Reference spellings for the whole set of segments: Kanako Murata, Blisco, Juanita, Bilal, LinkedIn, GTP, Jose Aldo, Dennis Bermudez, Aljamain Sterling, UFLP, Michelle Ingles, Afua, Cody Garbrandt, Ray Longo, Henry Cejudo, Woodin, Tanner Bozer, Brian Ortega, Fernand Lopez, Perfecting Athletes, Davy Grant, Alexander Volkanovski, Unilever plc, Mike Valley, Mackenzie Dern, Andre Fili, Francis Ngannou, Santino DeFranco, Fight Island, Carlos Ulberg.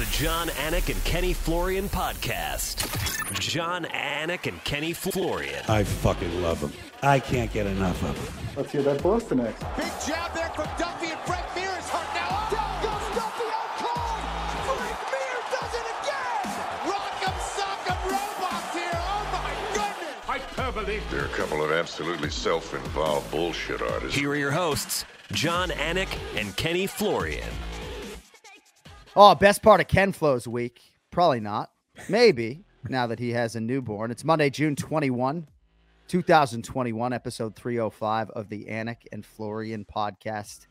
The Jon Anik and Kenny Florian podcast. Jon Anik and Kenny Florian. I fucking love them. I can't get enough of them. Let's hear that Boston next. Big jab there from Duffy and Brett Mears. They're a couple of absolutely self-involved bullshit artists. Here are your hosts, Jon Anik and Kenny Florian. Oh, best part of Ken Flo's week. Probably not. Maybe, now that he has a newborn. It's Monday, June 21, 2021, episode 305 of the Anik and Florian podcast.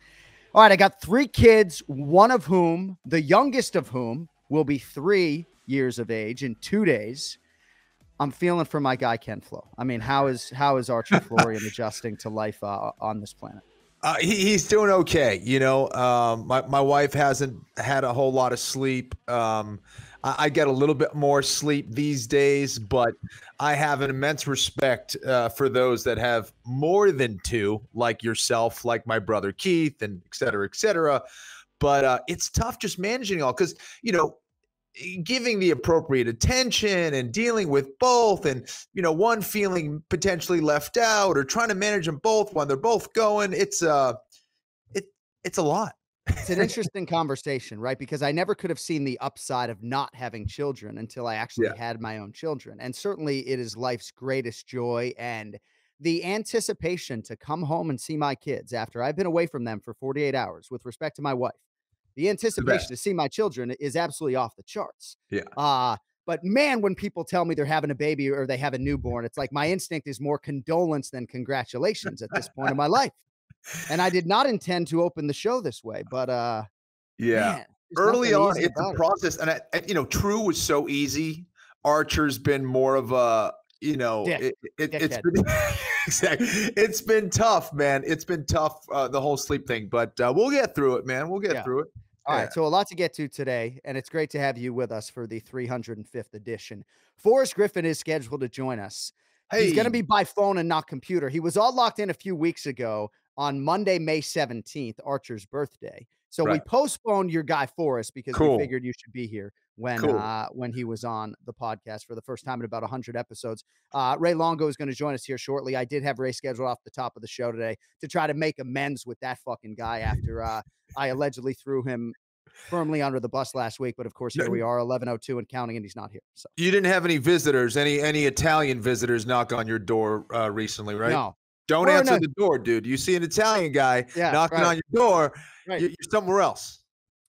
All right, I got three kids, one of whom, the youngest of whom, will be 3 years of age in 2 days. I'm feeling for my guy, Ken Flo. I mean, how is Archie Florian adjusting to life on this planet? He's doing okay. You know, my wife hasn't had a whole lot of sleep. I get a little bit more sleep these days, but I have an immense respect for those that have more than two, like yourself, like my brother Keith, and et cetera, et cetera. But it's tough just managing all because, you know, giving the appropriate attention and dealing with both and, you know, one feeling potentially left out or trying to manage them both when they're both going. It's a lot. It's an interesting conversation, right? Because I never could have seen the upside of not having children until I actually had my own children. And certainly it is life's greatest joy. And the anticipation to come home and see my kids after I've been away from them for 48 hours with respect to my wife. The anticipation to see my children is absolutely off the charts. Yeah. But man, when people tell me they're having a baby or they have a newborn, it's like my instinct is more condolence than congratulations at this point in my life. And I did not intend to open the show this way, but yeah, man, early on, it's a process. And I, you know, True was so easy. Archer's been more of a, you know, it's been exactly. It's been tough, man. It's been tough, the whole sleep thing, but we'll get through it, man. We'll get through it. All right, so a lot to get to today, and it's great to have you with us for the 305th edition. Forrest Griffin is scheduled to join us. Hey. He's going to be by phone and not computer. He was all locked in a few weeks ago on Monday, May 17th, Archer's birthday. So we postponed your guy Forrest because we figured you should be here when he was on the podcast for the first time in about 100 episodes. Ray Longo is going to join us here shortly. I did have Ray scheduled off the top of the show today to try to make amends with that fucking guy after I allegedly threw him firmly under the bus last week. But of course, here we are, 11:02 and counting, and he's not here. So you didn't have any visitors, any Italian visitors knock on your door recently, right? No. Don't answer the door, dude. You see an Italian guy knocking on your door, you're somewhere else.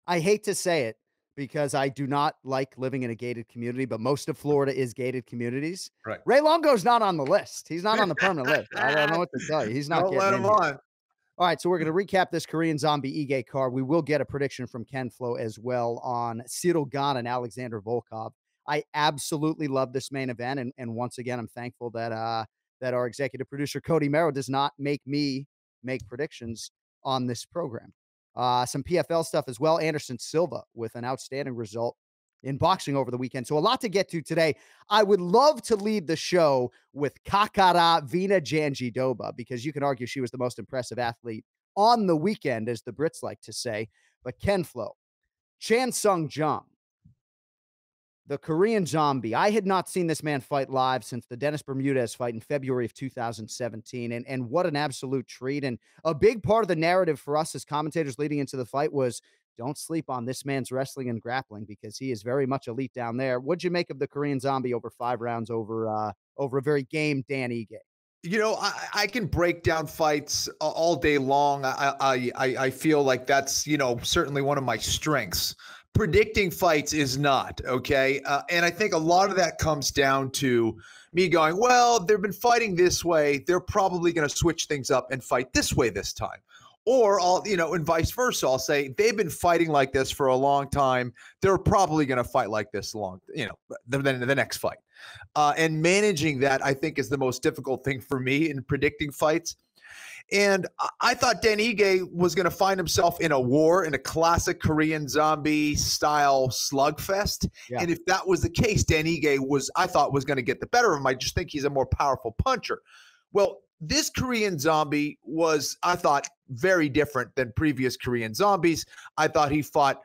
I hate to say it because I do not like living in a gated community, but most of Florida is gated communities. Right. Ray Longo's not on the list. He's not on the permanent list. I don't know what to tell you. He's not getting in here. All right, so we're going to recap this Korean zombie Ige card. We will get a prediction from Ken Flo as well on Ciryl Gane and Alexander Volkov. I absolutely love this main event, and once again, I'm thankful that that our executive producer, Cody Merrow, does not make me make predictions on this program. Some PFL stuff as well. Anderson Silva with an outstanding result in boxing over the weekend. So a lot to get to today. I would love to lead the show with Kakara Virna Jandiroba, because you can argue she was the most impressive athlete on the weekend, as the Brits like to say. But Ken Flo, Chan Sung Jung, the Korean zombie. I had not seen this man fight live since the Dennis Bermudez fight in February of 2017. And what an absolute treat. And a big part of the narrative for us as commentators leading into the fight was don't sleep on this man's wrestling and grappling, because he is very much elite down there. What'd you make of the Korean zombie over 5 rounds over a very game Dan Ige? You know, I can break down fights all day long. I feel like that's, you know, certainly one of my strengths. Predicting fights is not, okay? And I think a lot of that comes down to me going, well, they've been fighting this way. They're probably going to switch things up and fight this way this time. Or, I'll, you know, and vice versa. I'll say they've been fighting like this for a long time. They're probably going to fight like this long, you know, the next fight. And managing that, I think, is the most difficult thing for me in predicting fights. And I thought Dan Ige was going to find himself in a war, in a classic Korean zombie-style slugfest. Yeah. And if that was the case, Dan Ige was, I thought, was going to get the better of him. I just think he's a more powerful puncher. Well, this Korean zombie was, I thought, very different than previous Korean zombies. I thought he fought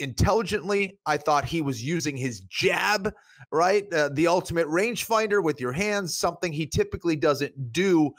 intelligently. I thought he was using his jab, right? The ultimate rangefinder with your hands, something he typically doesn't do,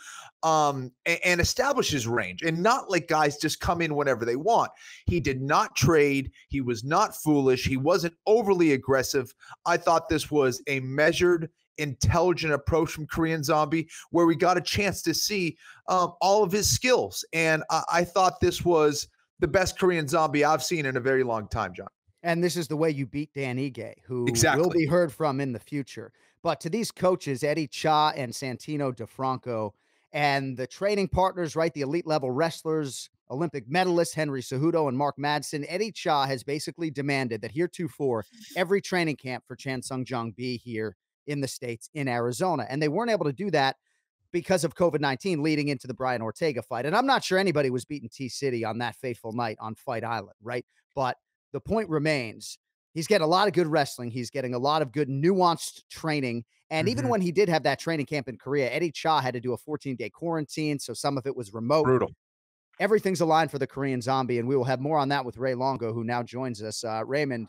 and establishes range and not let guys just come in whenever they want. He did not trade. He was not foolish. He wasn't overly aggressive. I thought this was a measured, intelligent approach from Korean Zombie, where we got a chance to see all of his skills. And I thought this was the best Korean Zombie I've seen in a very long time, John. And this is the way you beat Dan Ige, who will be heard from in the future. But to these coaches, Eddie Cha and Santino DeFranco, and the training partners, right, the elite level wrestlers, Olympic medalists Henry Cejudo and Mark Madsen, Eddie Cha has basically demanded that heretofore every training camp for Chan Sung Jung be here in the States, in Arizona. And they weren't able to do that because of COVID-19 leading into the Brian Ortega fight. And I'm not sure anybody was beating T-City on that fateful night on Fight Island, right? But the point remains, he's getting a lot of good wrestling. He's getting a lot of good nuanced training. And even when he did have that training camp in Korea, Eddie Cha had to do a 14-day quarantine, so some of it was remote. Brutal. Everything's aligned for the Korean Zombie, and we will have more on that with Ray Longo, who now joins us. Raymond,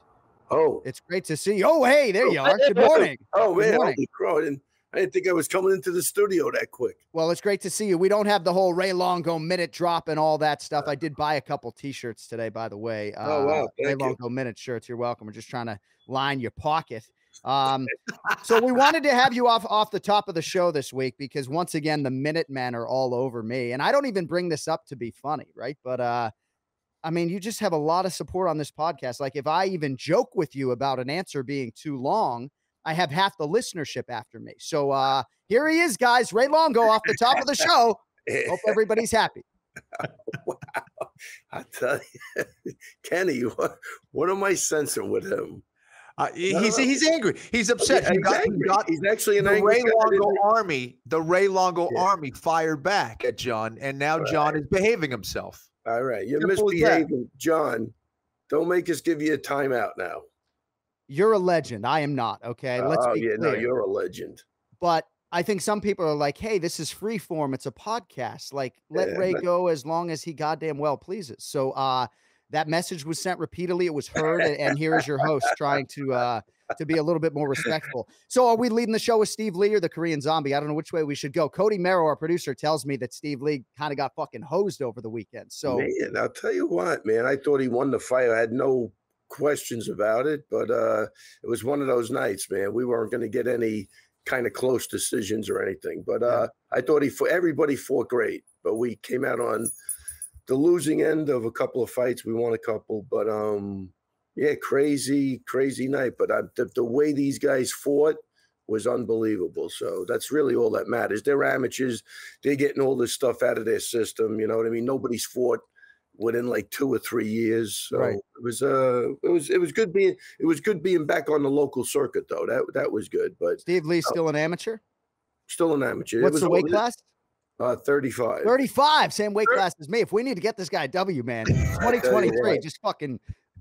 it's great to see you. Oh, hey, there you are. Good morning. Oh, man, holy crow. I didn't think I was coming into the studio that quick. Well, it's great to see you. We don't have the whole Ray Longo minute drop and all that stuff. I did buy a couple T-shirts today, by the way. Oh, wow. Ray Longo minute shirts. You're welcome. We're just trying to line your pocket. So we wanted to have you off the top of the show this week because, once again, the Minutemen are all over me. And I don't even bring this up to be funny, right? But, I mean, you just have a lot of support on this podcast. Like, if I even joke with you about an answer being too long, I have half the listenership after me. So here he is, guys. Ray Longo off the top of the show. Hope everybody's happy. Wow. I tell you, Kenny, what am I sensing with him? He's angry. He's upset. He's actually an angry guy. The Ray Longo army fired back at John, and now John is behaving himself. All right. You're misbehaving. John, don't make us give you a timeout now. You're a legend. I am not. Okay. Let's be clear. No, you're a legend. But I think some people are like, hey, this is free form. It's a podcast. Like, let Ray go as long as he goddamn well pleases. So that message was sent repeatedly. It was heard. And here is your host trying to be a little bit more respectful. So are we leading the show with Steve Lee or the Korean Zombie? I don't know which way we should go. Cody Merrow, our producer, tells me that Steve Lee kind of got fucking hosed over the weekend. So, man, I'll tell you what, man, I thought he won the fight. I had no questions about it, but it was one of those nights, man. We weren't going to get any kind of close decisions or anything, but I thought everybody fought great, but we came out on the losing end of a couple of fights. We won a couple, but yeah, crazy night. But the way these guys fought was unbelievable. So that's really all that matters. They're amateurs. They're getting all this stuff out of their system. You know what I mean? Nobody's fought within like 2 or 3 years. So it was good being back on the local circuit though. That was good. But Steve Lee's still an amateur? Still an amateur. What's the weight class? 35. 35, same weight class as me. If we need to get this guy a W, man, 2023, just fucking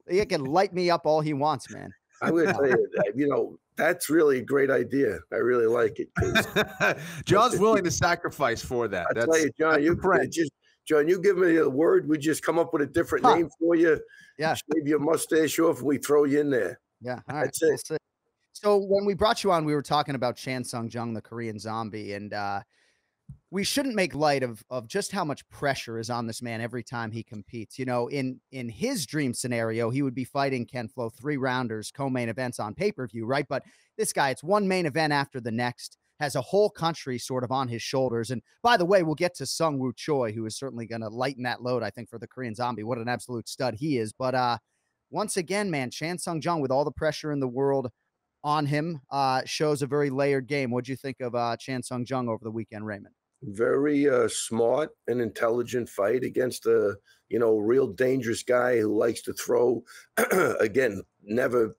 he can light me up all he wants, man. I'm gonna tell you that, you know. That's really a great idea. I really like it. John's willing to sacrifice for that. I tell you, John, John, you give me a word, we just come up with a different name for you. Yeah. Shave your mustache off, we throw you in there. Yeah. All right. That's it. That's it. So when we brought you on, we were talking about Chan Sung Jung, the Korean Zombie, and we shouldn't make light of just how much pressure is on this man every time he competes. You know, in his dream scenario, he would be fighting Ken Flo 3-rounders, co-main events on pay-per-view, right? But this guy, it's one main event after the next. Has a whole country sort of on his shoulders. And by the way, we'll get to Seungwoo Choi, who is certainly going to lighten that load, I think, for the Korean Zombie. What an absolute stud he is. But once again, man, Chan Sung Jung, with all the pressure in the world on him, shows a very layered game. What'd you think of Chan Sung Jung over the weekend, Raymond? Very smart and intelligent fight against a, you know, real dangerous guy who likes to throw. Again, never,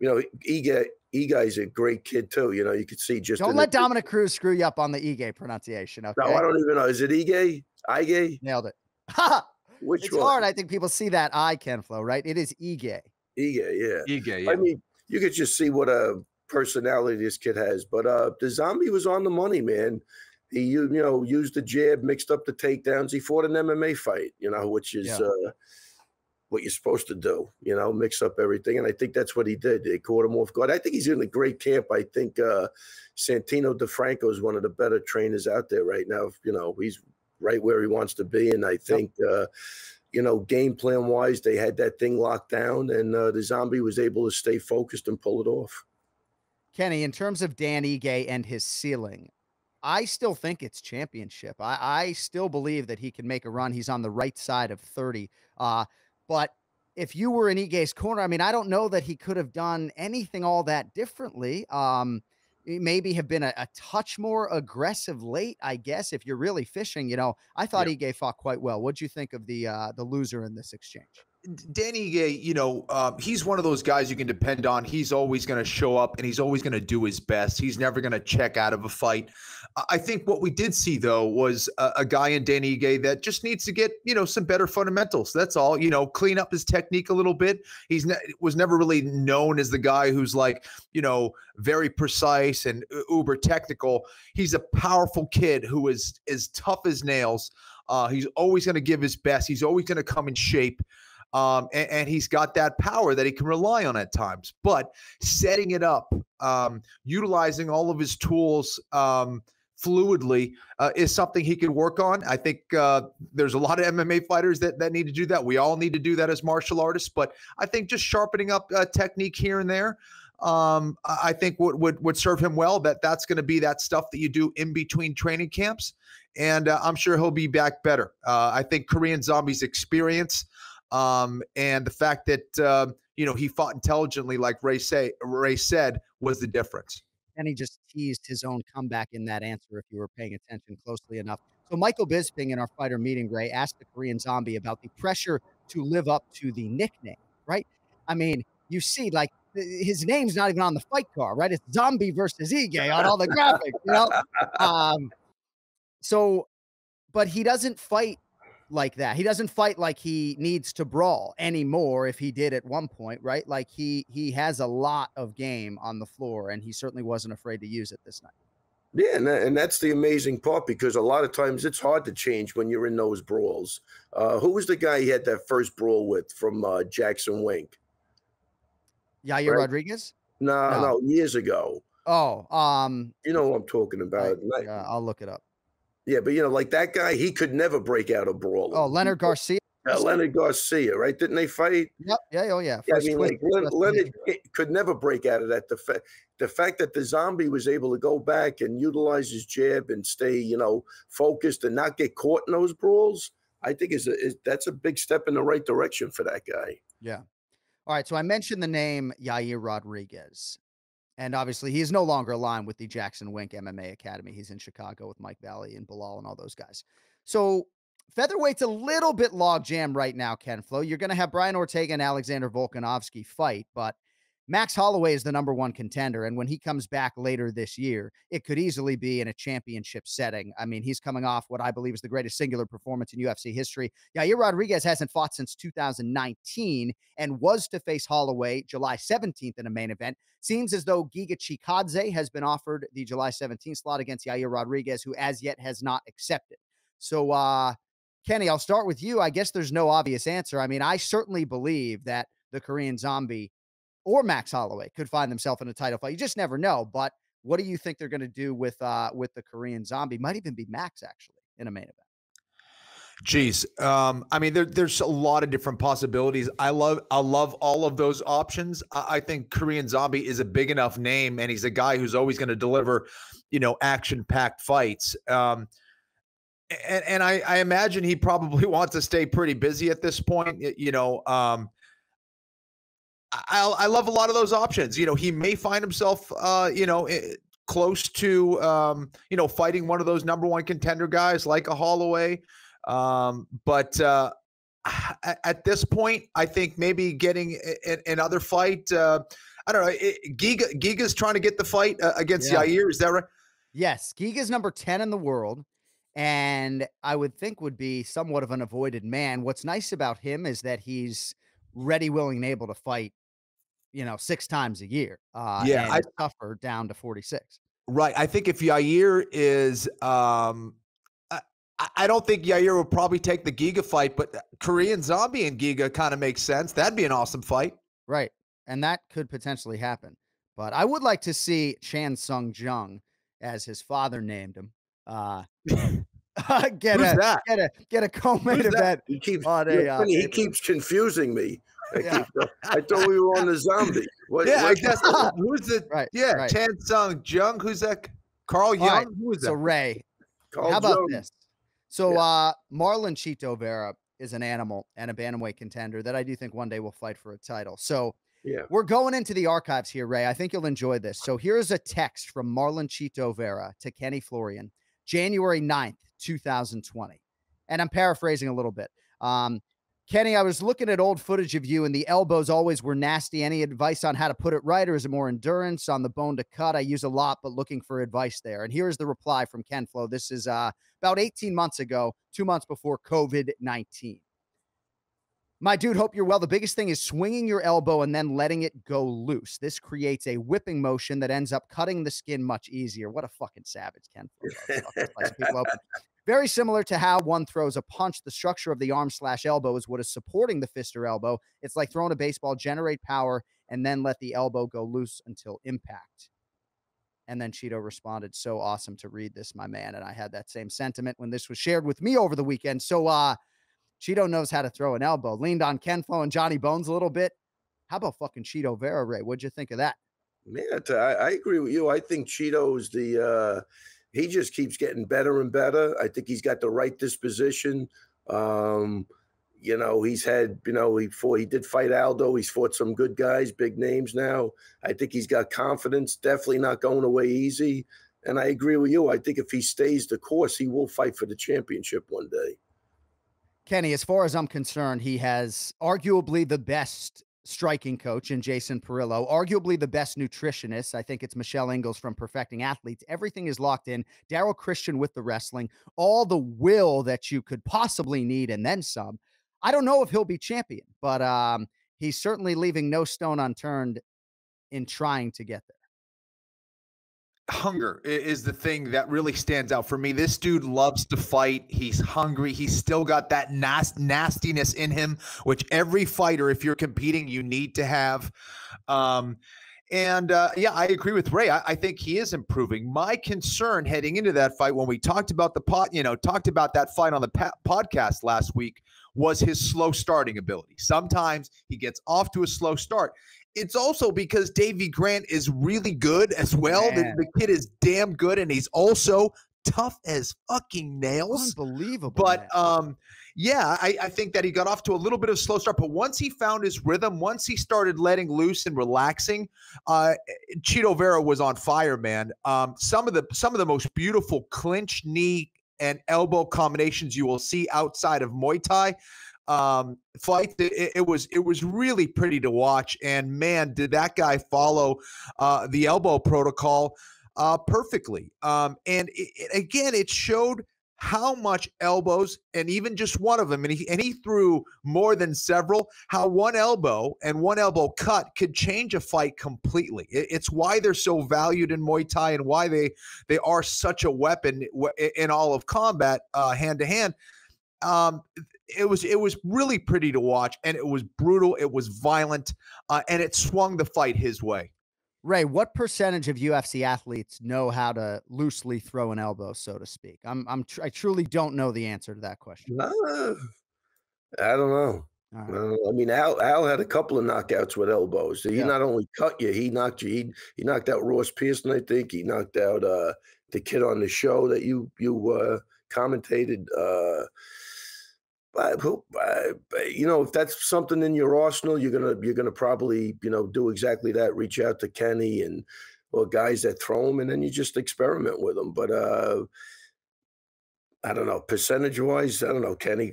you know, Ige's a great kid too. You know, you could see just don't let Dominic Cruz screw you up on the Ige pronunciation. Okay? No, I don't even know. Is it Ige? Ige? Nailed it. Which it's one? Hard. I think people see that I can flow, right? It is Ige. Ige, yeah. Ige, yeah. I mean, you could just see what a personality this kid has. But the Zombie was on the money, man. He used the jab, mixed up the takedowns. He fought an MMA fight, you know, which is what you're supposed to do, you know, mix up everything. And I think that's what he did. They caught him off guard. I think he's in a great camp. I think Santino DeFranco is one of the better trainers out there right now. You know, he's right where he wants to be. And I think, you know, game plan wise, they had that thing locked down, and the Zombie was able to stay focused and pull it off. Kenny, in terms of Dan Ige and his ceiling, I still think it's championship. I still believe that he can make a run. He's on the right side of 30. But if you were in Ige's corner, I mean, I don't know that he could have done anything all that differently. Maybe have been a touch more aggressive late, I guess, if you're really fishing. You know, I thought Ige fought quite well. What'd you think of the loser in this exchange? Dan Ige, you know, he's one of those guys you can depend on. He's always going to show up, and he's always going to do his best. He's never going to check out of a fight. I think what we did see, though, was a guy in Dan Ige that just needs to get, you know, some better fundamentals. That's all. You know, clean up his technique a little bit. He's was never really known as the guy who's, like, you know, very precise and uber technical. He's a powerful kid who is as tough as nails. He's always going to give his best. He's always going to come in shape. And he's got that power that he can rely on at times, but setting it up, utilizing all of his tools, fluidly, is something he can work on. I think, there's a lot of MMA fighters that need to do that. We all need to do that as martial artists, but I think just sharpening up technique here and there, I think would serve him well. That's going to be that stuff that you do in between training camps. And, I'm sure he'll be back better. I think Korean Zombie's experience, and the fact that, you know, he fought intelligently, like Ray said, was the difference. And he just teased his own comeback in that answer, if you were paying attention closely enough. So Michael Bisping in our fighter meeting, Ray, asked the Korean Zombie about the pressure to live up to the nickname, right? I mean, you see, like, his name's not even on the fight card, right? It's Zombie versus Ige on all the graphics, you know? So, but he doesn't fight like that. He doesn't fight like he needs to brawl anymore, if he did at one point, right? Like he has a lot of game on the floor, and he certainly wasn't afraid to use it this night. Yeah, and that's the amazing part, because a lot of times it's hard to change when you're in those brawls. Who was the guy he had that first brawl with from Jackson Wink? Yair Rodriguez? No, years ago. Oh. You know what I'm talking about. I'll look it up. Yeah, but, you know, like that guy, he could never break out a brawl. Oh, Leonard Garcia. Yeah, Leonard Garcia, right? Didn't they fight? Yep. Yeah, oh, yeah. I mean, like, Leonard could never break out of that. The fact that the Zombie was able to go back and utilize his jab and stay, you know, focused and not get caught in those brawls, I think that's a big step in the right direction for that guy. Yeah. All right, so I mentioned the name Yair Rodriguez. And obviously, he is no longer aligned with the Jackson Wink MMA Academy. He's in Chicago with Mike Valley and Bilal and all those guys. So featherweight's a little bit logjam right now, Ken Flo. You're going to have Brian Ortega and Alexander Volkanovski fight, but Max Holloway is the #1 contender. And when he comes back later this year, it could easily be in a championship setting. I mean, he's coming off what I believe is the greatest singular performance in UFC history. Yair Rodriguez hasn't fought since 2019 and was to face Holloway July 17th in a main event. Seems as though Giga Chikadze has been offered the July 17th slot against Yair Rodriguez, who as yet has not accepted. So, Kenny, I'll start with you. I guess there's no obvious answer. I mean, I certainly believe that the Korean Zombie or Max Holloway could find themselves in a title fight. You just never know. But what do you think they're going to do with the Korean Zombie? Might even be Max, actually, in a main event. Geez. I mean, there's a lot of different possibilities. I love all of those options. I think Korean Zombie is a big enough name, and he's a guy who's always going to deliver, you know, action-packed fights. And I imagine he probably wants to stay pretty busy at this point, you know. I love a lot of those options. You know, he may find himself, you know, close to, you know, fighting one of those #1 contender guys like a Holloway. But at this point, I think maybe getting another fight. I don't know. Giga's trying to get the fight against Yair. Is that right? Yes. Giga's #10 in the world, and I would think would be somewhat of an avoided man. What's nice about him is that he's ready, willing, and able to fight, you know, 6 times a year. Yeah, I suffer down to 46. Right. I think if Yair is, I don't think Yair will probably take the Giga fight, but Korean Zombie and Giga kind of makes sense. That'd be an awesome fight. Right. And that could potentially happen. But I would like to see Chan Sung Jung, as his father named him, get a co-main event. He keeps, he keeps confusing me. I thought we were on the zombie. Who's Chan Sung Jung. Who's that? Carl Young? Right. Who is that? So Ray. Carl How about Jung. This? So Marlon Chito Vera is an animal and a bantamweight contender that I do think one day will fight for a title. So we're going into the archives here, Ray. I think you'll enjoy this. So here's a text from Marlon Chito Vera to Kenny Florian, January 9th, 2020. And I'm paraphrasing a little bit. Kenny, I was looking at old footage of you, and the elbows always were nasty. Any advice on how to put it right, or is it more endurance on the bone to cut? I use a lot, but looking for advice there. And here is the reply from Ken Flo. This is about 18 months ago, 2 months before COVID-19. My dude, hope you're well. The biggest thing is swinging your elbow and then letting it go loose. This creates a whipping motion that ends up cutting the skin much easier. What a fucking savage, Ken Flo. Very similar to how one throws a punch, the structure of the arm/elbow is what is supporting the fist or elbow. It's like throwing a baseball, generate power, and then let the elbow go loose until impact. And then Chito responded, so awesome to read this, my man. And I had that same sentiment when this was shared with me over the weekend. So Chito knows how to throw an elbow. Leaned on Ken Flo and Johnny Bones a little bit. How about fucking Chito Vera, Ray? What'd you think of that? Man, I agree with you. I think Chito's the... He just keeps getting better and better. I think he's got the right disposition. You know, he's had, you know, he did fight Aldo. He's fought some good guys, big names now. I think he's got confidence, definitely not going away easy. And I agree with you. I think if he stays the course, he will fight for the championship one day. Kenny, as far as I'm concerned, he has arguably the best striking coach in Jason Perillo, arguably the best nutritionist. I think it's Michelle Ingles from Perfecting Athletes. Everything is locked in. Daryl Christian with the wrestling, all the will that you could possibly need and then some. I don't know if he'll be champion, but he's certainly leaving no stone unturned in trying to get there. Hunger is the thing that really stands out for me. This dude loves to fight. He's hungry. He's still got that nastiness in him, which every fighter, if you're competing, you need to have. Yeah, I agree with Ray. I think he is improving. My concern heading into that fight, when we talked about the talked about that fight on the podcast last week, was his slow starting ability. Sometimes he gets off to a slow start. It's also because Davy Grant is really good as well. The kid is damn good, and he's also tough as fucking nails. Unbelievable. But, yeah, I think that he got off to a little bit of a slow start. But once he found his rhythm, once he started letting loose and relaxing, Chito Vera was on fire, man. Some of the most beautiful clinch, knee, and elbow combinations you will see outside of Muay Thai. Fight. It was really pretty to watch, and man, did that guy follow the elbow protocol perfectly. And again, it showed how much elbows, and even just one of them, and he threw more than several, how one elbow and one elbow cut could change a fight completely. It's why they're so valued in Muay Thai, and why they are such a weapon in all of combat, hand to hand. It was really pretty to watch, and it was brutal. It was violent, and it swung the fight his way. Ray, what percentage of UFC athletes know how to loosely throw an elbow, so to speak? I truly don't know the answer to that question. I don't know. Right. I mean, Al had a couple of knockouts with elbows. So he not only cut you, he knocked you. He knocked out Ross Pearson, I think. He knocked out the kid on the show that you commentated. You know, if that's something in your arsenal, you're gonna probably, you know, do exactly that. Reach out to Kenny and or guys that throw him, and then you just experiment with them. But I don't know, percentage wise, I don't know. Kenny,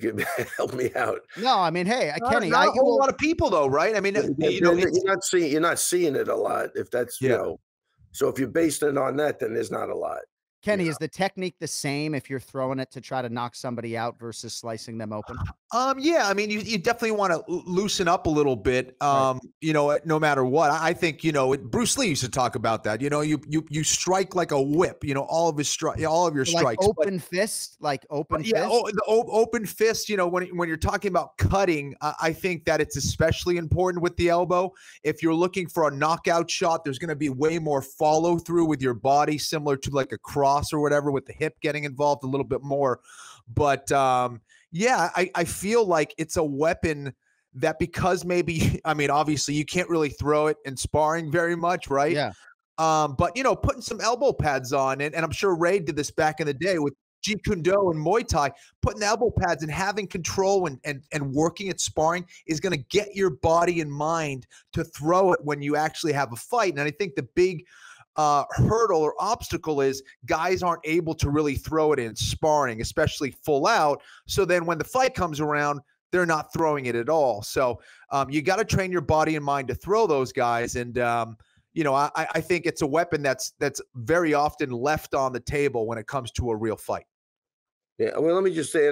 help me out. No, I mean, hey, Kenny, not a whole lot of people though, right? I mean, you know, you're not seeing it a lot. If that's you know, so if you're basing it on that, then there's not a lot. Kenny, is the technique the same if you're throwing it to try to knock somebody out versus slicing them open? Yeah, I mean, you definitely want to loosen up a little bit, you know, no matter what. I think, you know, Bruce Lee used to talk about that. You know, you strike like a whip, you know, all of your strikes. Like open fist, Yeah, the open fist, you know, when you're talking about cutting, I think that it's especially important with the elbow. If you're looking for a knockout shot, there's going to be way more follow through with your body, similar to like a cross or whatever, with the hip getting involved a little bit more. But yeah, I feel like it's a weapon that, because maybe, I mean, obviously you can't really throw it in sparring very much, right? Yeah. But, you know, putting some elbow pads on, and I'm sure Ray did this back in the day with Jeet Kune Do and Muay Thai, putting the elbow pads and having control and working at sparring is going to get your body and mind to throw it when you actually have a fight. And I think the big hurdle or obstacle is guys aren't able to really throw it in sparring, especially full out. So then when the fight comes around, they're not throwing it at all. So you got to train your body and mind to throw those guys. And you know, I think it's a weapon that's very often left on the table when it comes to a real fight. Yeah, well, let me just say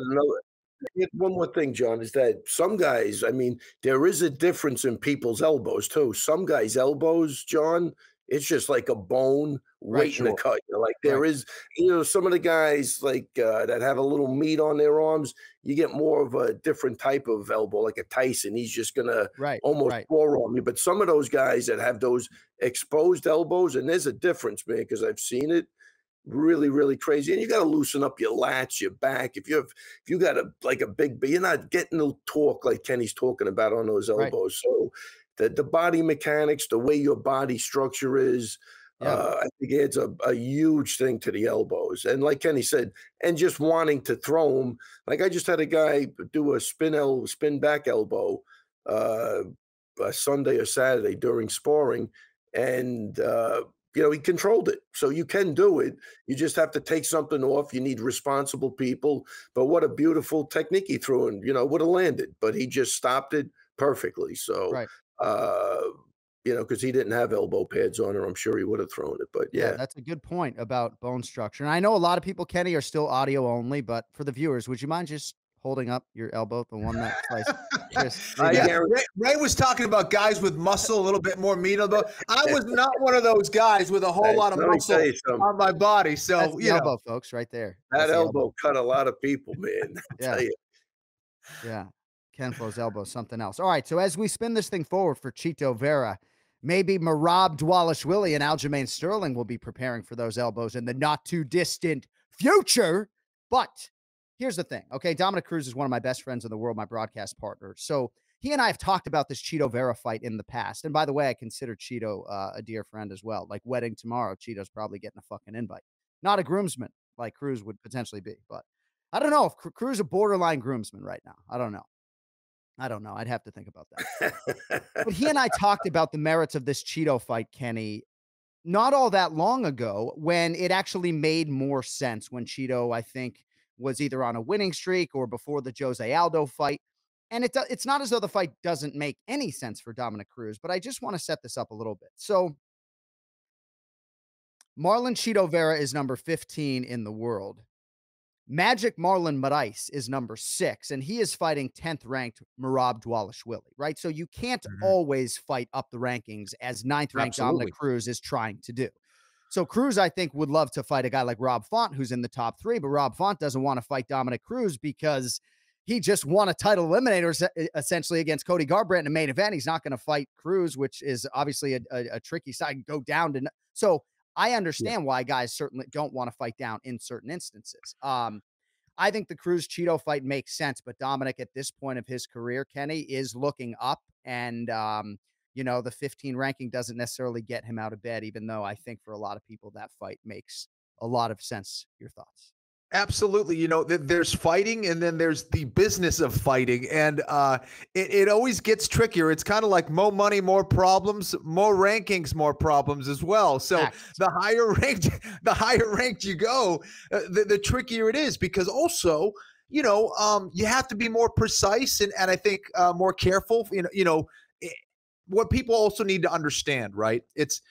one more thing, John, is that some guys, I mean, there is a difference in people's elbows too. Some guys' elbows, John, it's just like a bone waiting to cut you. Like there is, you know, some of the guys like that have a little meat on their arms, you get more of a different type of elbow, like a Tyson. He's just going to almost forearm you. But some of those guys that have those exposed elbows, and there's a difference, man, because I've seen it, really, really crazy. And you got to loosen up your lats, your back. If you got a big, but you're not getting the torque like Kenny's talking about on those elbows. So the body mechanics, the way your body structure is, I think it's a huge thing to the elbows. And like Kenny said, and just wanting to throw them. Like I just had a guy do a spin back elbow Sunday or Saturday during sparring, and you know, he controlled it. So you can do it. You just have to take something off. You need responsible people. But what a beautiful technique he threw in. You know, would have landed, but he just stopped it perfectly. So. Right. You know, because he didn't have elbow pads on, or I'm sure he would have thrown it. But yeah, that's a good point about bone structure. And I know a lot of people, Kenny, are still audio only, but for the viewers, would you mind just holding up your elbow, the one that sliced? Yeah. Ray was talking about guys with muscle, a little bit more meat on the. I was not one of those guys with a whole lot of muscle on my body. So that's the elbow, folks, right there. That's that elbow cut a lot of people, man. I tell you. Yeah. Ken Flo's elbow, something else. All right, so as we spin this thing forward for Chito Vera, maybe Merab Dvalishvili and Aljamain Sterling will be preparing for those elbows in the not-too-distant future. But here's the thing, okay? Dominic Cruz is one of my best friends in the world, my broadcast partner. So he and I have talked about this Chito Vera fight in the past. And by the way, I consider Chito a dear friend as well. Like wedding tomorrow, Chito's probably getting a fucking invite. Not a groomsman like Cruz would potentially be. But I don't know if Cruz is a borderline groomsman right now. I don't know. I'd have to think about that. But he and I talked about the merits of this Chito fight, Kenny, not all that long ago, when it actually made more sense, when Chito, I think, was either on a winning streak or before the Jose Aldo fight. And it's not as though the fight doesn't make any sense for Dominic Cruz, but I just want to set this up a little bit. So Marlon Chito Vera is number 15 in the world. Magic Marlon Moraes is number 6, and he is fighting 10th ranked Merab Dvalishvili, right? So you can't always fight up the rankings as 9th ranked Dominic Cruz is trying to do. So Cruz, I think, would love to fight a guy like Rob Font, who's in the top 3, but Rob Font doesn't want to fight Dominic Cruz because he just won a title eliminator essentially against Cody Garbrandt in the main event. He's not going to fight Cruz, which is obviously a tricky side and go down to. So I understand why guys certainly don't want to fight down in certain instances. I think the Cruz-Chito fight makes sense, but Dominic, at this point of his career, Kenny, is looking up, and, you know, the 15 ranking doesn't necessarily get him out of bed, even though I think for a lot of people that fight makes a lot of sense. Your thoughts? Absolutely. You know, there's fighting and then there's the business of fighting, and it always gets trickier. It's kind of like more money, more problems, more rankings, more problems as well. So the higher ranked you go, the trickier it is, because also, you know, you have to be more precise and I think more careful. You know, what people also need to understand, right? It's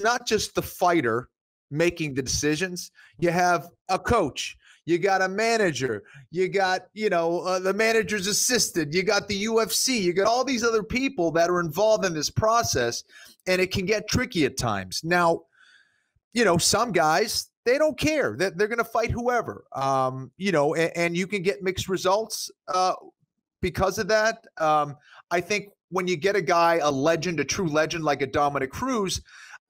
not just the fighter making the decisions. You have a coach. You got a manager. You got, you know, the manager's assistant. You got the UFC. You got all these other people that are involved in this process, and it can get tricky at times. Now, you know, some guys, they don't care. They're going to fight whoever, you know, and you can get mixed results because of that. I think when you get a guy, a legend, a true legend like a Dominic Cruz,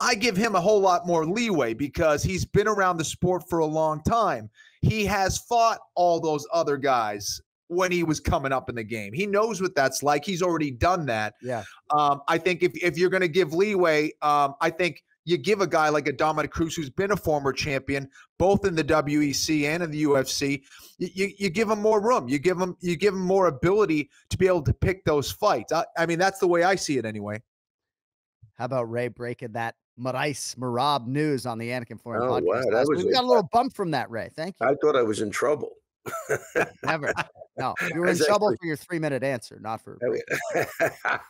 I give him a whole lot more leeway because he's been around the sport for a long time. He has fought all those other guys when he was coming up in the game. He knows what that's like. He's already done that. Yeah. I think if you're going to give leeway, I think you give a guy like a Dominic Cruz, who's been a former champion, both in the WEC and in the UFC, you give him more room. You give him more ability to be able to pick those fights. I mean, that's the way I see it anyway. How about Ray breaking that Merab news on the Anakin Florian podcast? Wow, we got a little bump from that, Ray. Thank you. I thought I was in trouble. Never. No, you were in trouble for your 3-minute answer, not for.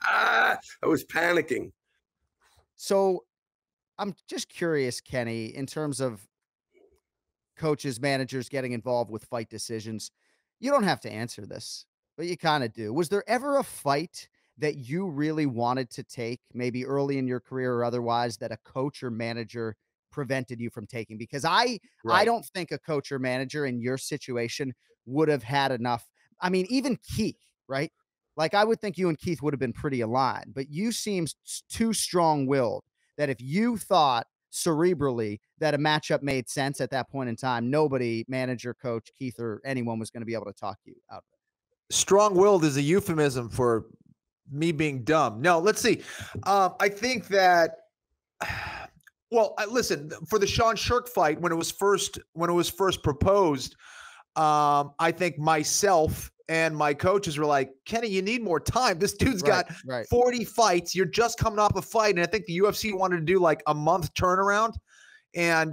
I was panicking. So I'm just curious, Kenny, in terms of coaches, managers getting involved with fight decisions, you don't have to answer this, but you kind of do. Was there ever a fight that you really wanted to take, maybe early in your career or otherwise, that a coach or manager prevented you from taking? Because I don't think a coach or manager in your situation would have had enough. I mean, even Keith, right? Like, I would think you and Keith would have been pretty aligned, but you seemed too strong-willed that if you thought cerebrally that a matchup made sense at that point in time, nobody, manager, coach, Keith, or anyone was going to be able to talk you out of it. Strong-willed is a euphemism for me being dumb. No, let's see. I think that, well, listen, for the Sean Sherk fight, when it was first proposed, I think myself and my coaches were like, Kenny, you need more time. This dude's got 40 fights. You're just coming off a fight. And I think the UFC wanted to do like a month turnaround. And,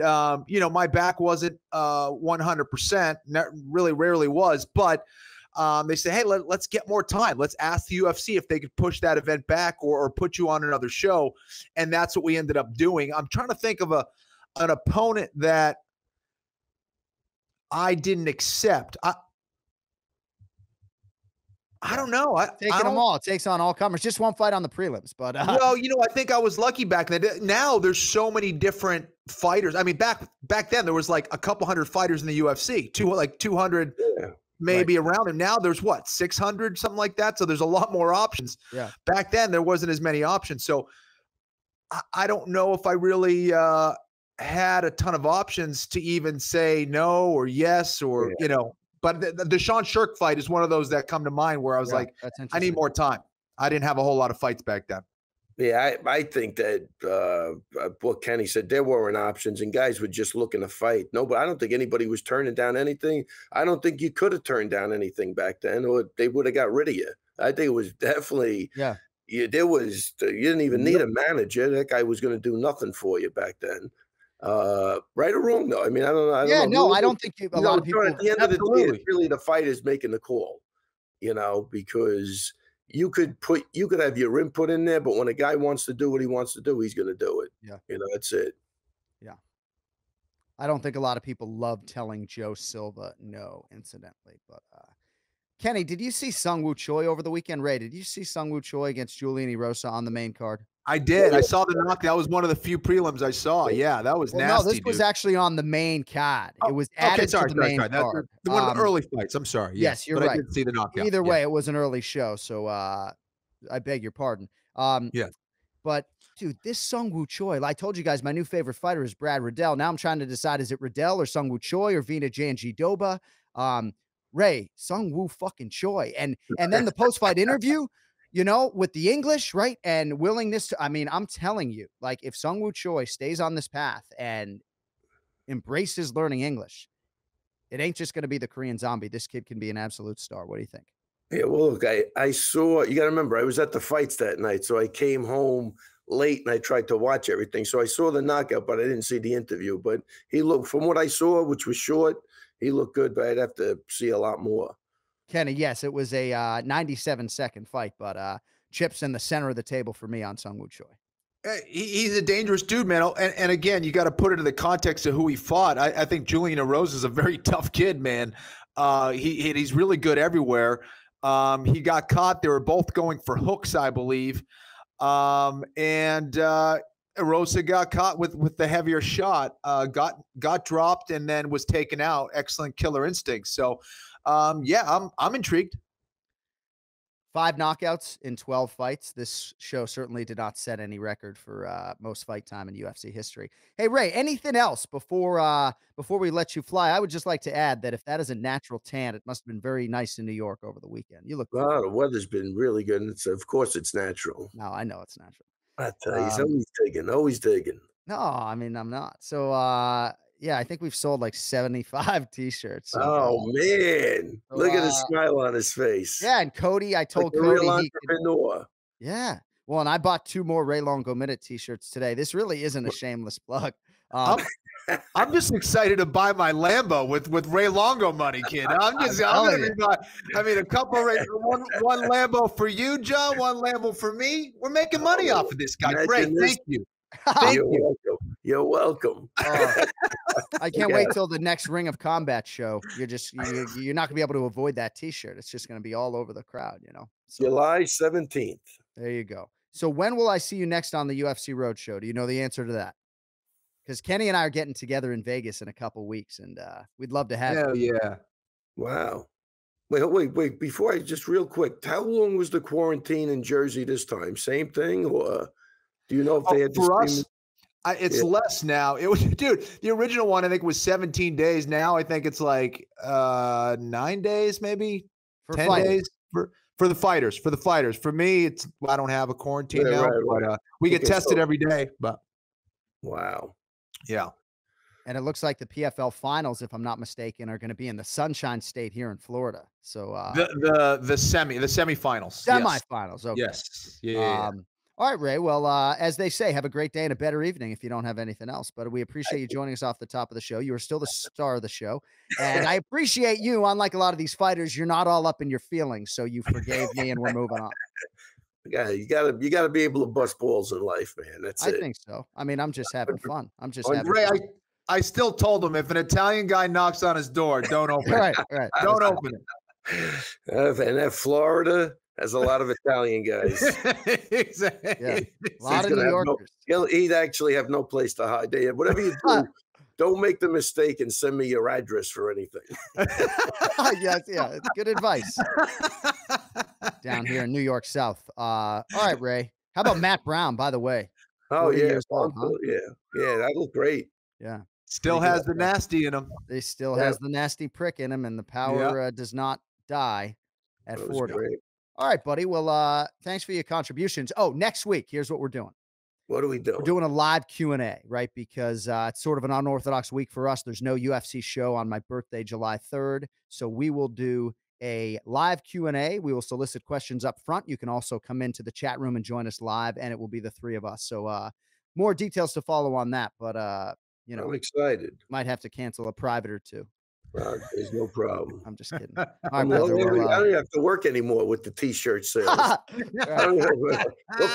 you know, my back wasn't 100%. Really rarely was, but they say, hey, let's get more time. Let's ask the UFC if they could push that event back or put you on another show. And that's what we ended up doing. I'm trying to think of an opponent that I didn't accept. I don't know. Taking them all. It takes on all comers. Just one fight on the prelims. But well, you know, I think I was lucky back then. Now there's so many different fighters. I mean, back then there was like a couple hundred fighters in the UFC, like 200. Yeah. Maybe around him. Now there's what, 600, something like that. So there's a lot more options. Yeah. Back then there wasn't as many options. So I don't know if I really had a ton of options to even say no or yes or, you know, but the Sean Sherk fight is one of those that come to mind where I was like, I need more time. I didn't have a whole lot of fights back then. Yeah, I think that what Kenny said, there weren't options, and guys were just looking to fight. No, but I don't think anybody was turning down anything. I don't think you could have turned down anything back then, or they would have got rid of you. I think it was definitely you didn't even need a manager. That guy was going to do nothing for you back then. Right or wrong, though? I mean, I don't know. I don't think a lot of people. At the end of the day, really, the fight is making the call. You know, because you could have your input in there, but when a guy wants to do what he wants to do, he's going to do it. Yeah. You know, that's it. Yeah. I don't think a lot of people love telling Joe Silva no, incidentally, but, Kenny, did you see Seungwoo Choi over the weekend? Ray, did you see Seungwoo Choi against Julian Erosa on the main card? I did. I saw the knock. That was one of the few prelims I saw. Yeah, that was nasty. No, this was actually on the main card. It was added to the main card. One of the early fights. I'm sorry. Yes, you're right. I did see the knockout. Either way, it was an early show, so I beg your pardon. Yeah. But, dude, this Seungwoo Choi, I told you guys my new favorite fighter is Brad Riddell. Now I'm trying to decide, is it Riddell or Seungwoo Choi or Virna Jandiroba? Ray, Seungwoo fucking Choi. And then the post-fight interview, you know, with the English, right? And willingness to, I mean, I'm telling you, like, if Seungwoo Choi stays on this path and embraces learning English, it ain't just going to be the Korean zombie. This kid can be an absolute star. What do you think? Yeah, well, look, I saw, you got to remember, I was at the fights that night. So I came home late and I tried to watch everything. So I saw the knockout, but I didn't see the interview. But he looked, from what I saw, which was short, he looked good, but I'd have to see a lot more. Kenny, yes, it was a 97-second fight, but chips in the center of the table for me on Seungwoo Choi. He's a dangerous dude, man. And again, you got to put it in the context of who he fought. I think Julian Erosa is a very tough kid, man. He's really good everywhere. He got caught. They were both going for hooks, I believe. Erosa got caught with the heavier shot, got dropped, and then was taken out. Excellent killer instincts. So, yeah, I'm intrigued. 5 knockouts in 12 fights. This show certainly did not set any record for most fight time in UFC history. Hey, Ray, anything else before we let you fly? I would just like to add that if that is a natural tan, it must have been very nice in New York over the weekend. You look well, the weather's been really good. And it's, of course, it's natural. No, I know it's natural. I tell you, he's always digging, always digging. No, I mean, I'm not. So, yeah, I think we've sold like 75 T-shirts. So, oh man, so, look at the smile on his face. Yeah, and Cody, I told Cody, real entrepreneur. Yeah, well, and I bought 2 more Ray Longo Minute T-shirts today. This really isn't a shameless plug. I'm just excited to buy my Lambo with Ray Longo money, kid. I mean, a couple of one Lambo for you, John, 1 Lambo for me. We're making money off of this guy. Ray, thank you. You're welcome. I can't wait till the next Ring of Combat show. You're not gonna be able to avoid that T-shirt. It's just gonna be all over the crowd, you know. So, July 17th. There you go. So when will I see you next on the UFC Roadshow? Do you know the answer to that? Because Kenny and I are getting together in Vegas in a couple weeks, and we'd love to have you. Yeah. Wow. Wait. Before I just real quick, how long was the quarantine in Jersey this time? Same thing, or? Do you know if they had for us? It's less now. It was, dude. The original one I think was 17 days. Now I think it's like 9 days, maybe for 10 fighters. Days for the fighters. For the fighters. For me, it's I don't have a quarantine now. Right. But, we get tested every day. But wow, yeah. And it looks like the PFL finals, if I'm not mistaken, are going to be in the Sunshine State here in Florida. So the semifinals. Semifinals. Okay. Yes. Yeah. All right, Ray. Well, as they say, have a great day and a better evening if you don't have anything else. But we appreciate you joining us off the top of the show. You are still the star of the show. And I appreciate you. Unlike a lot of these fighters, you're not all up in your feelings. So you forgave me and we're moving on. Yeah, you gotta be able to bust balls in life, man. That's it. I think so. I mean, I'm just having fun. I'm just having fun. I still told him if an Italian guy knocks on his door, don't open it. Right. Don't open it. And that Florida. There's a lot of Italian guys. Exactly. Yeah. A lot of New Yorkers. He'd actually have no place to hide. Whatever you do, don't make the mistake and send me your address for anything. Yeah. It's good advice. Down here in New York South. All right, Ray. How about Matt Brown, by the way? Oh, yeah. Old, huh? Yeah, that looked great. Yeah. Still has the nasty in him. He still has the nasty prick in him, and the power does not die at 40. Great. All right, buddy. Well, thanks for your contributions. Oh, next week, here's what we're doing. What are we doing? We're doing a live Q&A, right? Because it's sort of an unorthodox week for us. There's no UFC show on my birthday, July 3rd. So we will do a live Q&A. We will solicit questions up front. You can also come into the chat room and join us live, and it will be the 3 of us. So more details to follow on that. But, you know, I'm excited. Might have to cancel a private or 2. There's no problem. I'm just kidding. All right, I don't have to work anymore with the T-shirt sales. I don't know what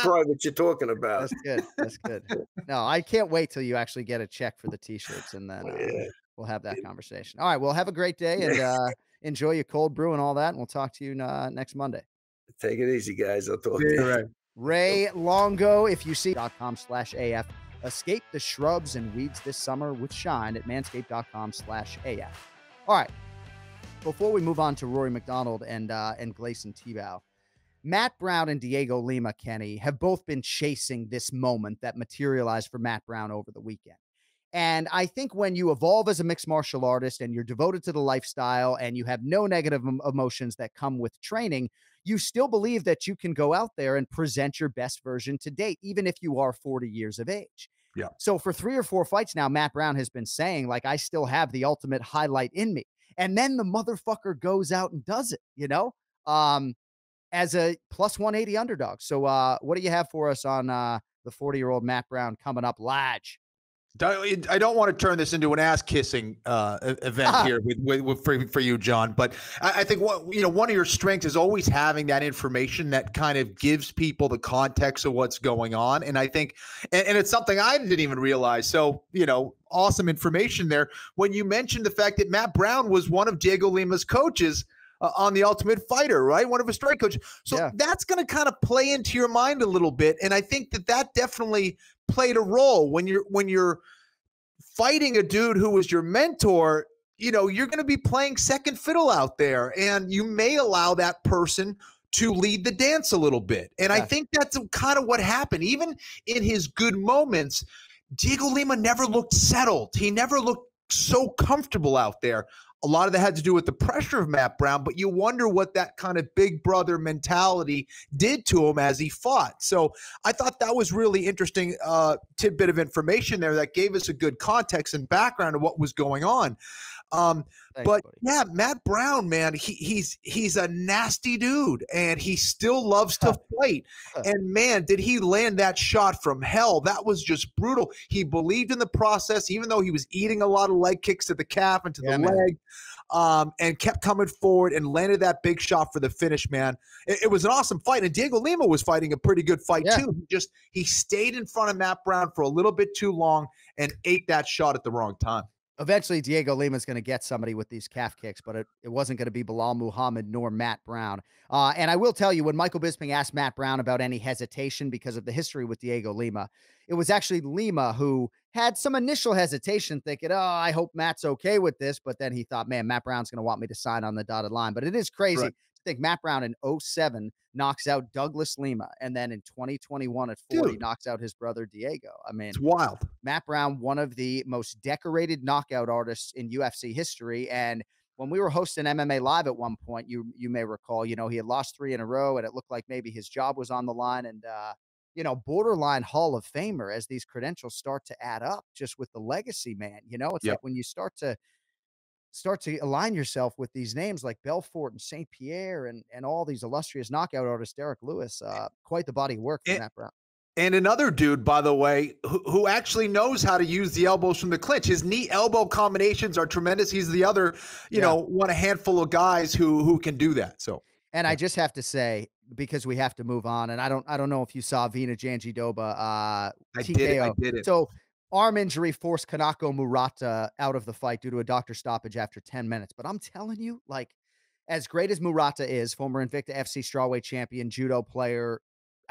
private you're talking about. That's good. That's good. No, I can't wait till you actually get a check for the T-shirts, and then we'll have that conversation. All right. Well, have a great day and enjoy your cold brew and all that. And we'll talk to you next Monday. Take it easy, guys. I'll talk to you. Right. Ray Longo, if you see .com/AF. Escape the shrubs and weeds this summer with Shine at manscaped.com/AF. All right, before we move on to Rory McDonald and Gleison Tibau, Matt Brown and Diego Lima, Kenny, have both been chasing this moment that materialized for Matt Brown over the weekend. And I think when you evolve as a mixed martial artist and you're devoted to the lifestyle and you have no negative emotions that come with training, you still believe that you can go out there and present your best version to date, even if you are 40 years of age. Yeah. So for 3 or 4 fights now, Matt Brown has been saying, like, I still have the ultimate highlight in me. And then the motherfucker goes out and does it, you know, as a +180 underdog. So what do you have for us on the 40-year-old Matt Brown coming up, Lodge? I don't want to turn this into an ass-kissing event here for you, John. But I think one of your strengths is always having that information that kind of gives people the context of what's going on. And I think, and it's something I didn't even realize. So, awesome information there. When you mentioned the fact that Matt Brown was one of Diego Lima's coaches on The Ultimate Fighter, right? One of his strike coaches. So that's going to kind of play into your mind a little bit. And I think that that definitely played a role when you're fighting a dude who was your mentor. You're going to be playing second fiddle out there, and you may allow that person to lead the dance a little bit. And I think that's kind of what happened. Even in his good moments, Diego Lima never looked settled. He never looked so comfortable out there. A lot of that had to do with the pressure of Matt Brown, but you wonder what that kind of big brother mentality did to him as he fought. So I thought that was really interesting tidbit of information there that gave us a good context and background of what was going on. Thanks, buddy. Matt Brown, man, he's a nasty dude, and he still loves to fight. And man, did he land that shot from hell? That was just brutal. He believed in the process, even though he was eating a lot of leg kicks to the calf and to the leg, and kept coming forward and landed that big shot for the finish, man. It was an awesome fight. And Diego Lima was fighting a pretty good fight too. He stayed in front of Matt Brown for a little bit too long and ate that shot at the wrong time. Eventually, Diego Lima is going to get somebody with these calf kicks, but it wasn't going to be Bilal Muhammad nor Matt Brown. And I will tell you, when Michael Bisping asked Matt Brown about any hesitation because of the history with Diego Lima, it was actually Lima who had some initial hesitation thinking, oh, I hope Matt's okay with this. But then he thought, man, Matt Brown's going to want me to sign on the dotted line. But it is crazy to think Matt Brown in 2007 knocks out Douglas Lima, and then in 2021 at 40 knocks out his brother Diego. I mean, it's wild. Matt Brown, one of the most decorated knockout artists in UFC history. And when we were hosting MMA Live at one point, you may recall, he had lost 3 in a row, and it looked like maybe his job was on the line. And borderline Hall of Famer as these credentials start to add up, just with the legacy, man. It's like when you start to align yourself with these names like Belfort and St. Pierre and all these illustrious knockout artists, Derek Lewis, quite the body of work from Matt Brown. And another dude, by the way, who actually knows how to use the elbows from the clinch. His knee-elbow combinations are tremendous. He's the other, one a handful of guys who can do that. So, and I just have to say, because we have to move on, and I don't know if you saw Virna Jandiroba. I did it. So, arm injury forced Kanako Murata out of the fight due to a doctor stoppage after 10 minutes. But I'm telling you, like, as great as Murata is, former Invicta FC strawweight champion, judo player,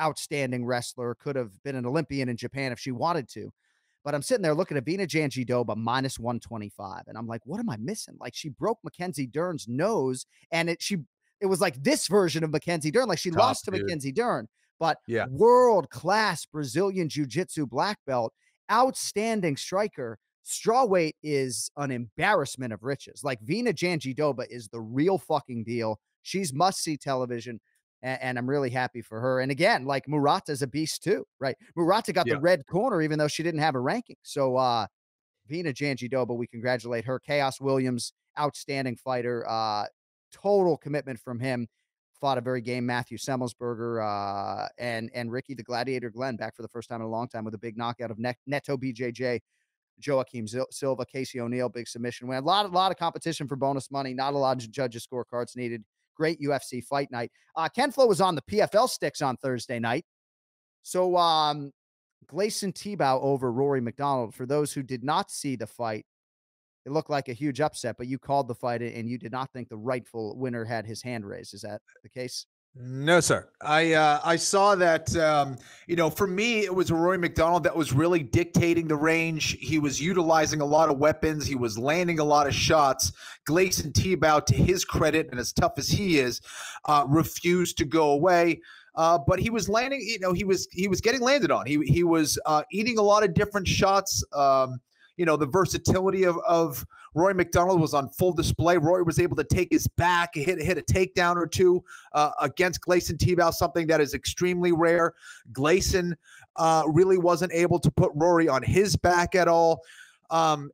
outstanding wrestler, could have been an Olympian in Japan if she wanted to. But I'm sitting there looking at Virna Jandiroba minus 125, and I'm like, what am I missing? Like, she broke Mackenzie Dern's nose, and it was like this version of Mackenzie Dern. Like, she lost to Mackenzie Dern, but world-class Brazilian jiu-jitsu black belt, outstanding striker. Strawweight is an embarrassment of riches. Like, Virna Jandiroba is the real fucking deal. She's must-see television, and I'm really happy for her. And again, like, Murata's a beast too, right? Murata got the red corner even though she didn't have a ranking. So Virna Jandiroba, we congratulate her. Chaos Williams, outstanding fighter. Total commitment from him. Fought a very game Matthew Semmelsberger and Ricky the Gladiator Glenn back for the first time in a long time with a big knockout of Neto BJJ, Joaquim Silva, Casey O'Neill, big submission win. A lot of competition for bonus money. Not a lot of judges' scorecards needed. Great UFC fight night. Ken Flo was on the PFL sticks on Thursday night. So Gleison Tebow over Rory McDonald. For those who did not see the fight, it looked like a huge upset, but you called the fight and you did not think the rightful winner had his hand raised. Is that the case? No, sir. I saw that, for me, it was Rory McDonald that was really dictating the range. He was utilizing a lot of weapons. He was landing a lot of shots. Gleison Tebow, to his credit, and as tough as he is, refused to go away. But he was landing, he was getting landed on. He was eating a lot of different shots. The versatility of Rory McDonald was on full display. Rory was able to take his back, hit a takedown or two against Gleison Tebow, something that is extremely rare. Gleison really wasn't able to put Rory on his back at all. And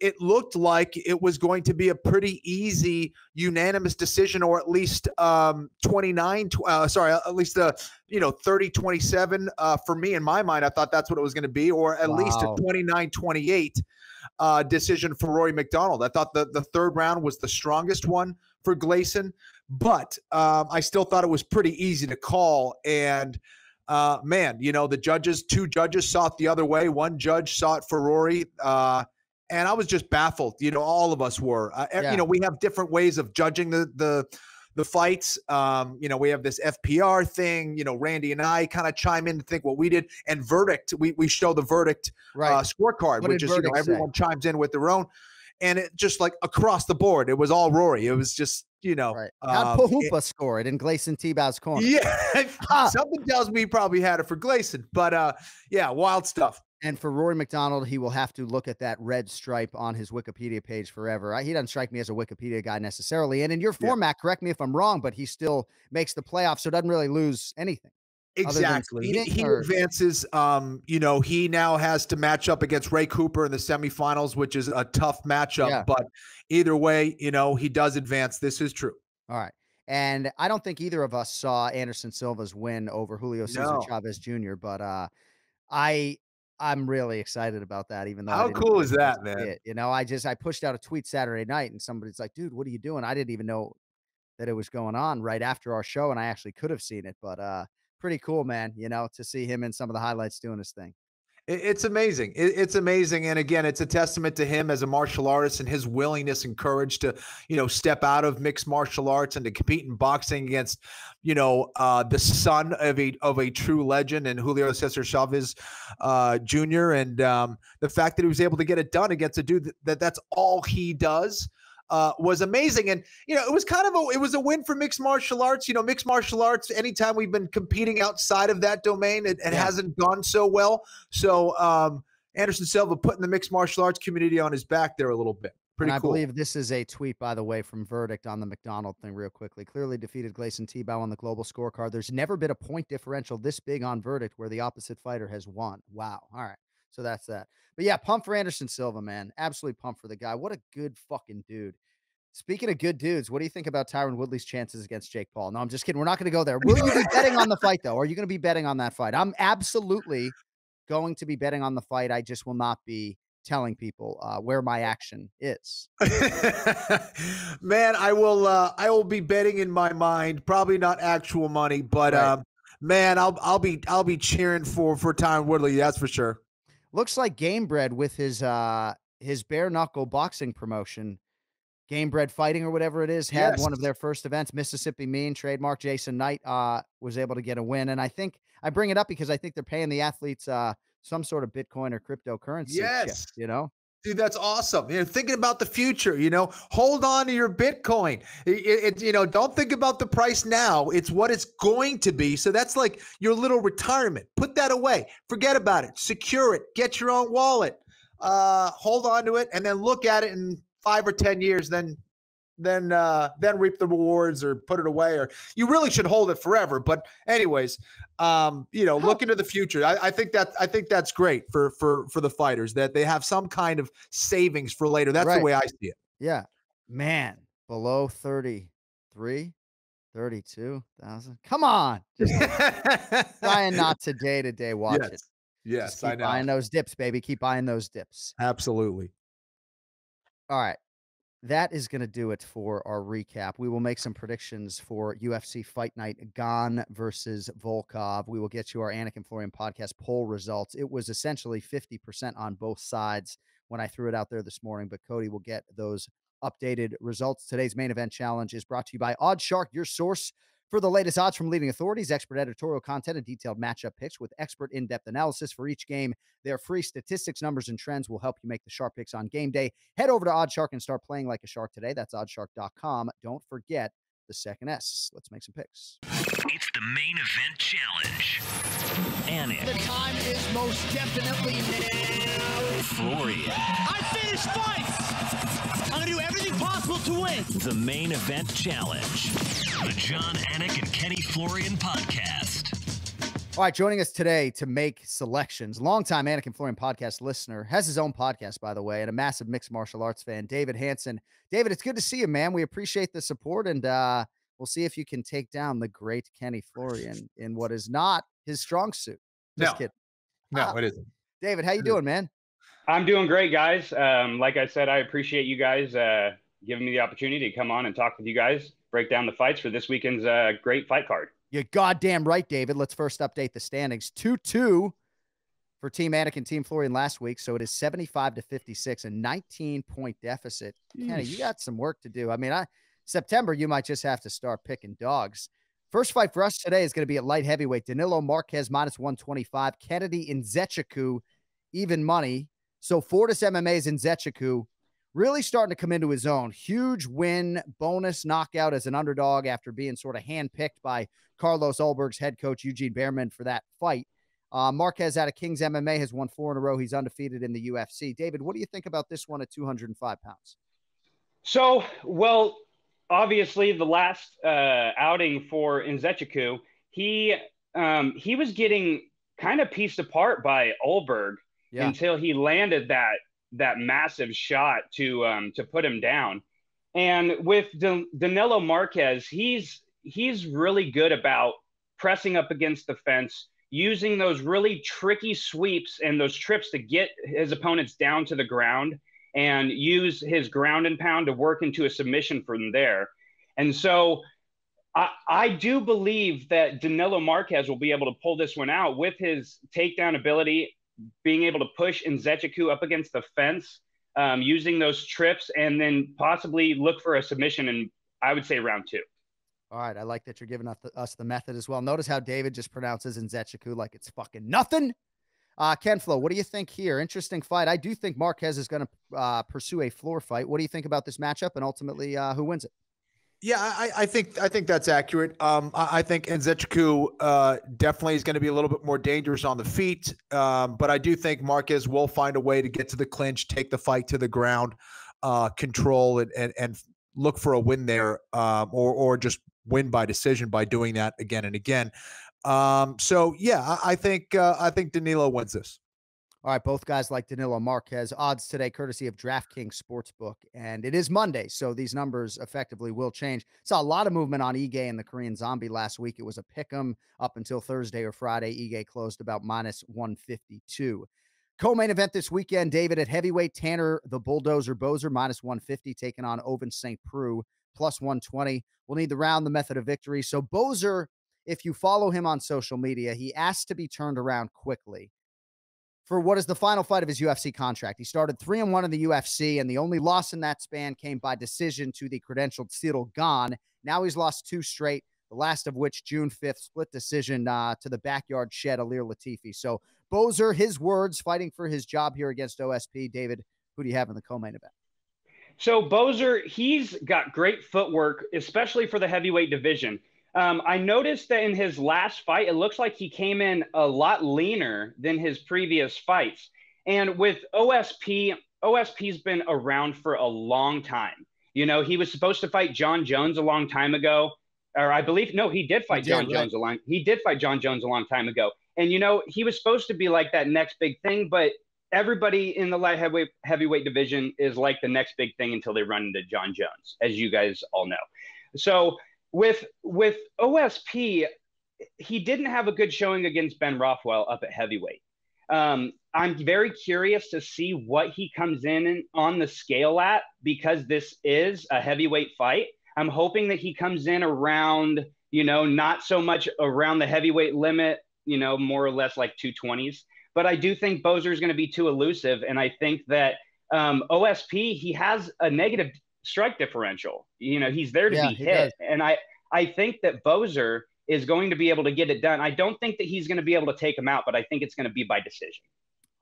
it looked like it was going to be a pretty easy unanimous decision, or at least 30-27 for me. In my mind, I thought that's what it was going to be, or at least a 29-28 decision for Rory MacDonald. I thought the third round was the strongest one for Gleason, but I still thought it was pretty easy to call. And man, you know, the judges, two judges saw it the other way. One judge saw it for Rory. And I was just baffled. You know, all of us were, you know, we have different ways of judging the fights. You know, we have this FPR thing, you know, Randy and I kind of chime in to think what we did, and verdict. We show the verdict, scorecard, which is, you know, everyone chimes in with their own. And it just, like, across the board, it was all Rory. It was just, you know, how'd Pohupa score it in Gleason Tebow's corner? Yeah, something tells me he probably had it for Gleason, but yeah, wild stuff. And for Rory MacDonald, he will have to look at that red stripe on his Wikipedia page forever. He doesn't strike me as a Wikipedia guy necessarily. And in your format, correct me if I'm wrong, but he still makes the playoffs, so doesn't really lose anything. Exactly. He advances. You know, he now has to match up against Ray Cooper in the semifinals, which is a tough matchup. But either way, you know, he does advance. This is true. All right. And I don't think either of us saw Anderson Silva's win over Julio Cesar Chavez Jr., but I'm really excited about that, even though how cool is that, man? You know, I pushed out a tweet Saturday night and somebody's like, dude, what are you doing? I didn't even know that it was going on right after our show, and I actually could have seen it, but pretty cool, man, you know, to see him in some of the highlights doing his thing. It's amazing. It's amazing. And again, it's a testament to him as a martial artist and his willingness and courage to, you know, step out of mixed martial arts and to compete in boxing against, you know, the son of a true legend and Julio Cesar Chavez Jr. And the fact that he was able to get it done against a dude that's all he does was amazing. And, you know, it was kind of a win for mixed martial arts. You know, mixed martial arts, anytime we've been competing outside of that domain, it hasn't gone so well. So Anderson Silva putting the mixed martial arts community on his back there a little bit. Pretty cool. I believe this is a tweet, by the way, from Verdict on the MacDonald thing real quickly. Clearly defeated Gleason Tebow on the global scorecard. There's never been a point differential this big on Verdict where the opposite fighter has won. Wow. All right. So that's that. But yeah, pumped for Anderson Silva, man. Absolutely pumped for the guy. What a good fucking dude. Speaking of good dudes, what do you think about Tyron Woodley's chances against Jake Paul? No, I'm just kidding. We're not going to go there. Will you be betting on the fight, though? Are you going to be betting on that fight? I'm absolutely going to be betting on the fight. I just will not be telling people where my action is. Man, I will be betting in my mind. Probably not actual money, but man, I'll be cheering for Tyron Woodley. That's for sure. Looks like Gamebred with his bare knuckle boxing promotion, Gamebred Fighting or whatever it is, had one of their first events. Mississippi Mean, trademark Jason Knight, was able to get a win. And I think I bring it up because I think they're paying the athletes some sort of Bitcoin or cryptocurrency. Yes, you know. Dude, that's awesome. You know, thinking about the future, you know, hold on to your Bitcoin. You know, don't think about the price now. It's what it's going to be. So that's like your little retirement. Put that away. Forget about it. Secure it. Get your own wallet. Hold on to it, and then look at it in 5 or 10 years. Then reap the rewards, or put it away, or you really should hold it forever. But anyways, you know, look into the future. I think that's great for the fighters, that they have some kind of savings for later. That's the way I see it. Yeah, man, below 33, 32,000. Come on, just trying not to day watch it. Yes, just keep buying those dips, baby. Keep buying those dips. Absolutely. All right. That is going to do it for our recap. We will make some predictions for UFC Fight Night, Gane versus Volkov. We will get you our Anik and Florian podcast poll results. It was essentially 50% on both sides when I threw it out there this morning, but Cody will get those updated results. Today's main event challenge is brought to you by Odd Shark, your source for the latest odds from leading authorities, expert editorial content, and detailed matchup picks with expert in-depth analysis for each game. Their free statistics, numbers, and trends will help you make the sharp picks on game day. Head over to Oddshark and start playing like a shark today. That's oddshark.com. Don't forget the second S. Let's make some picks. It's the main event challenge. Anik. The time is most definitely now. Florian. I finished fights. I'm going to do everything possible to win. The main event challenge. The Jon Anik and Kenny Florian podcast. All right, joining us today to make selections, longtime Anakin Florian podcast listener, has his own podcast, by the way, and a massive mixed martial arts fan, David Hansen. David, it's good to see you, man. We appreciate the support, and we'll see if you can take down the great Kenny Florian in what is not his strong suit. Just kidding. No, it isn't. David, how you doing, man? I'm doing great, guys. Like I said, I appreciate you guys giving me the opportunity to come on and talk with you guys, break down the fights for this weekend's great fight card. You're goddamn right, David. Let's first update the standings. 2-2 for Team Anakin, Team Florian last week. So it is 75-56, a 19-point deficit. Kenny, you got some work to do. I mean, September, you might just have to start picking dogs. First fight for us today is going to be at light heavyweight. Danilo Marquez, -125. Kennedy Nzechiku, even money. So Fortis MMA's Nzechiku really starting to come into his own. Huge win, bonus knockout as an underdog after being sort of handpicked by Carlos Ulberg's head coach, Eugene Behrman, for that fight. Marquez out of Kings MMA has won 4 in a row. He's undefeated in the UFC. David, what do you think about this one at 205 pounds? So, well, obviously the last outing for Nzechiku, he was getting kind of pieced apart by Ulberg until he landed that massive shot to put him down. And with Danilo Marquez, he's really good about pressing up against the fence, using those really tricky sweeps and those trips to get his opponents down to the ground and use his ground and pound to work into a submission from there. And so I do believe that Danilo Marquez will be able to pull this one out with his takedown ability, being able to push Nzechiku up against the fence, using those trips, and then possibly look for a submission in, I would say, round 2. All right. I like that you're giving us the method as well. Notice how David just pronounces Nzechiku like it's fucking nothing. Ken Flo, what do you think here? Interesting fight. I do think Marquez is going to pursue a floor fight. What do you think about this matchup and ultimately who wins it? Yeah, I think that's accurate. I think Nzechiku definitely is going to be a little bit more dangerous on the feet, but I do think Marquez will find a way to get to the clinch, take the fight to the ground, control it, and look for a win there, or just win by decision by doing that again and again. So yeah, I think Danilo wins this. All right, both guys like Danilo Marquez. Odds today, courtesy of DraftKings Sportsbook. And it is Monday, so these numbers effectively will change. Saw a lot of movement on Ige and the Korean Zombie last week. It was a pick'em up until Thursday or Friday. Ige closed about -152. Co-main event this weekend, David, at heavyweight, Tanner the Bulldozer Bozer, -150, taking on Ovin St. Preux, +120. We'll need the round, the method of victory. So Bozer, if you follow him on social media, he asked to be turned around quickly for what is the final fight of his UFC contract. He started 3-1 in the UFC, and the only loss in that span came by decision to the credentialed Ciryl Gane. Now he's lost 2 straight, the last of which June 5th, split decision to the backyard shed, Alir Latifi. So Bozer, his words, fighting for his job here against OSP. David, who do you have in the co-main event? So Bozer, he's got great footwork, especially for the heavyweight division. I noticed that in his last fight, it looks like he came in a lot leaner than his previous fights. And with OSP, OSP's been around for a long time. You know, he was supposed to fight Jon Jones a long time ago, or I believe, no, he did fight Jon Jones a long time ago. And, you know, he was supposed to be like that next big thing, but everybody in the light heavyweight division is like the next big thing until they run into Jon Jones, as you guys all know. So With OSP, he didn't have a good showing against Ben Rothwell up at heavyweight. I'm very curious to see what he comes in on the scale at, because this is a heavyweight fight. I'm hoping that he comes in around, you know, not so much around the heavyweight limit, you know, more or less like 220s. But I do think Bozer is going to be too elusive, and I think that OSP, he has a negative strike differential. You know, he's there to be hit. Does. And I think that Bozer is going to be able to get it done. I don't think that he's going to be able to take him out, but I think it's going to be by decision.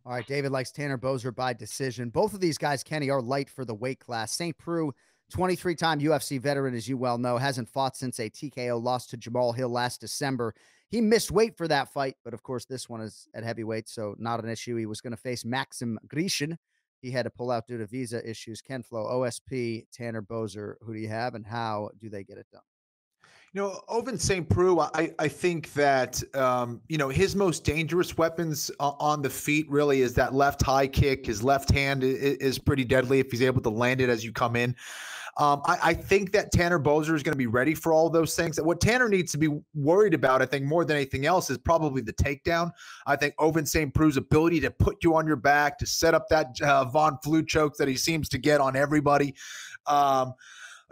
All right, David likes Tanner Bozer by decision. Both of these guys, Kenny, are light for the weight class. St. Preux, 23-time UFC veteran, as you well know, hasn't fought since a TKO loss to Jamal Hill last December. He missed weight for that fight, but of course this one is at heavyweight, so not an issue. He was going to face Maxim Grishin. He had to pull out due to visa issues. Ken Flo, OSP, Tanner Bozer, who do you have, and how do they get it done? You know, Ovin St. Preux, I think that, you know, his most dangerous weapons on the feet really is that left high kick. His left hand is pretty deadly if he's able to land it as you come in. I think that Tanner Bowser is going to be ready for all those things. What Tanner needs to be worried about, I think, more than anything else, is probably the takedown. I think Ovin St. Preux's ability to put you on your back, to set up that Von Flue choke that he seems to get on everybody,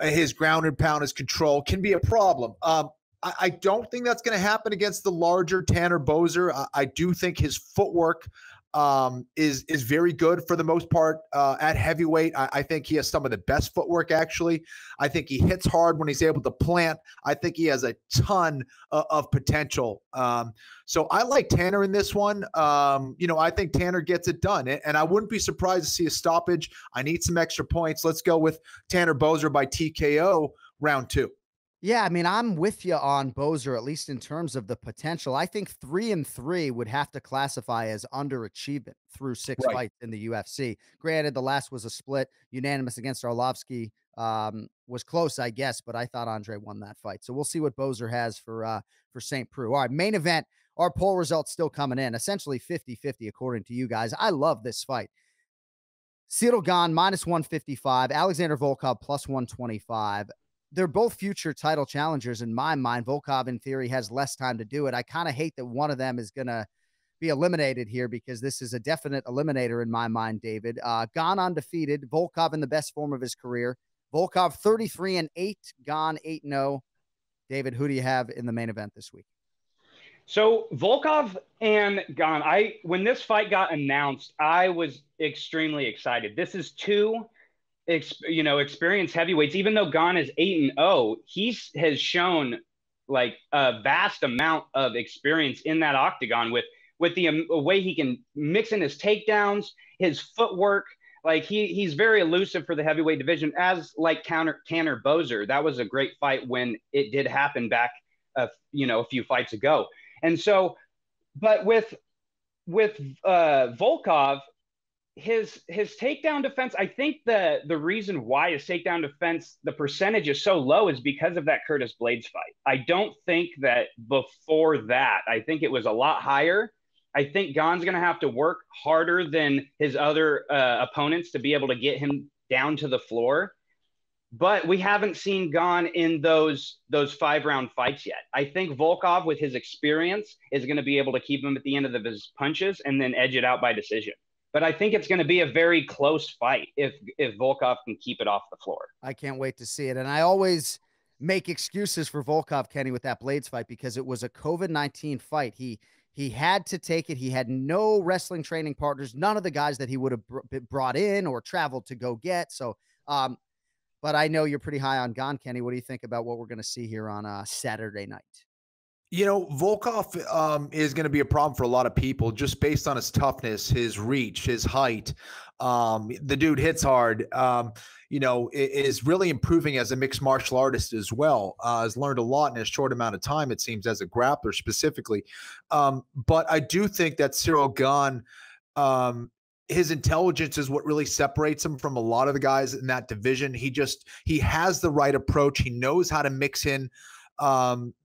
his ground and pound, his control can be a problem. I don't think that's going to happen against the larger Tanner Bowser. I do think his footwork is very good for the most part at heavyweight. I think he has some of the best footwork, actually. I think he hits hard when he's able to plant. I think he has a ton of potential. So I like Tanner in this one. You know, I think Tanner gets it done, and I wouldn't be surprised to see a stoppage. I need some extra points. Let's go with Tanner Bowser by TKO round two. Yeah, I mean, I'm with you on Bowser, at least in terms of the potential. I think 3-3 would have to classify as underachievement through six fights in the UFC. Granted, the last was a split, unanimous against Arlovski. Was close, I guess, but I thought Andre won that fight. So we'll see what Bowser has for St. Preux. All right, main event, our poll results still coming in, essentially 50-50 according to you guys. I love this fight. Ciryl Gane -155, Alexander Volkov +125. They're both future title challengers in my mind. Volkov, in theory, has less time to do it. I kind of hate that one of them is going to be eliminated here because this is a definite eliminator in my mind, David. Gone undefeated, Volkov in the best form of his career. Volkov 33-8, Gone 8-0. David, who do you have in the main event this week? So Volkov and Gone, when this fight got announced, I was extremely excited. This is two experienced heavyweights. Even though Gane is 8-0, he has shown like a vast amount of experience in that octagon with the way he can mix in his takedowns, his footwork. Like he's very elusive for the heavyweight division, as like Tanner Bowser. That was a great fight when it did happen back, a few fights ago. And so, but with Volkov, his takedown defense, I think the reason why his takedown defense, the percentage is so low, is because of that Curtis Blades fight. I don't think that before that, I think it was a lot higher. I think Gane's going to have to work harder than his other opponents to be able to get him down to the floor. But we haven't seen Gane in those 5-round fights yet. I think Volkov, with his experience, is going to be able to keep him at the end of his punches and then edge it out by decision. But I think it's going to be a very close fight if Volkov can keep it off the floor. I can't wait to see it. And I always make excuses for Volkov, Kenny, with that Blades fight because it was a COVID-19 fight. He had to take it. He had no wrestling training partners, none of the guys that he would have brought in or traveled to go get. So, but I know you're pretty high on Gane, Kenny. What do you think about what we're going to see here on Saturday night? You know, Volkov is going to be a problem for a lot of people just based on his toughness, his reach, his height. The dude hits hard, you know, is really improving as a mixed martial artist as well. Has learned a lot in a short amount of time, it seems, as a grappler specifically. But I do think that Ciryl Gane, his intelligence is what really separates him from a lot of the guys in that division. He has the right approach. He knows how to mix in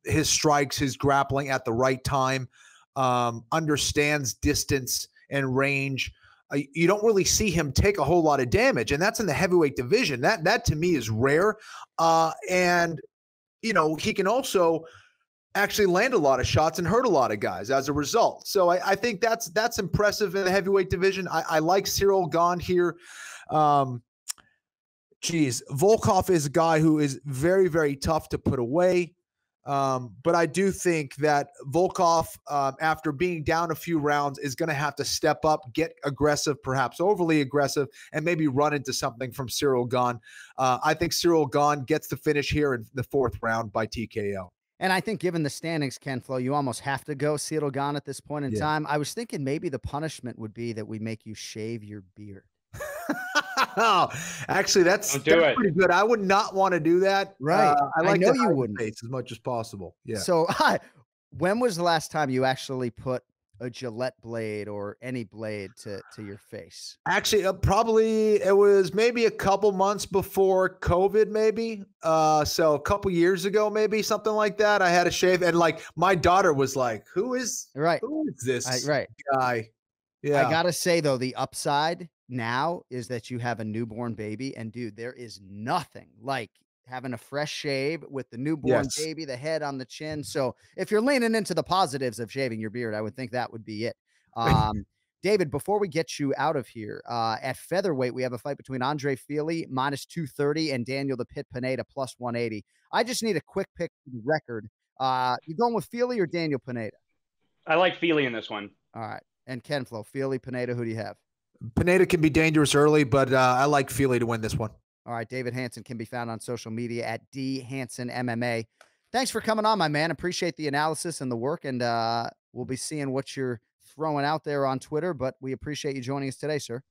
his strikes, his grappling at the right time, understands distance and range. You don't really see him take a whole lot of damage, and that's in the heavyweight division. That to me is rare. And, you know, he can also actually land a lot of shots and hurt a lot of guys as a result. So I think that's impressive in the heavyweight division. I like Ciryl Gane here. Geez, Volkov is a guy who is very, very tough to put away. But I do think that Volkov, after being down a few rounds, is going to have to step up, get aggressive, perhaps overly aggressive, and maybe run into something from Ciryl Gane. I think Ciryl Gane gets the finish here in the 4th round by TKO. And I think given the standings, Ken Flo, you almost have to go Ciryl Gane at this point in time. I was thinking maybe the punishment would be that we make you shave your beard. Actually, that's pretty good. I would not want to do that. Right. I like to hide the face as much as possible. Yeah. So when was the last time you actually put a Gillette blade or any blade to your face? Actually, probably it was maybe a couple months before COVID, maybe. So a couple years ago, maybe something like that. I had a shave, and like my daughter was like, "Who is this guy?" Yeah, I gotta say though, the upside now is that you have a newborn baby, and dude, there is nothing like having a fresh shave with the newborn baby, the head on the chin. So if you're leaning into the positives of shaving your beard, I would think that would be it. David, before we get you out of here, at featherweight, we have a fight between Andre Fili -230 and Daniel the Pit Pineda +180. I just need a quick pick for the record. You going with Fili or Daniel Pineda? I like Fili in this one. All right. And Ken Flo, Fili, Pineda, who do you have? Pineda can be dangerous early, but I like Fili to win this one. All right, David Hansen can be found on social media at DHansenMMA. Thanks for coming on, my man. Appreciate the analysis and the work, and we'll be seeing what you're throwing out there on Twitter, but we appreciate you joining us today, sir.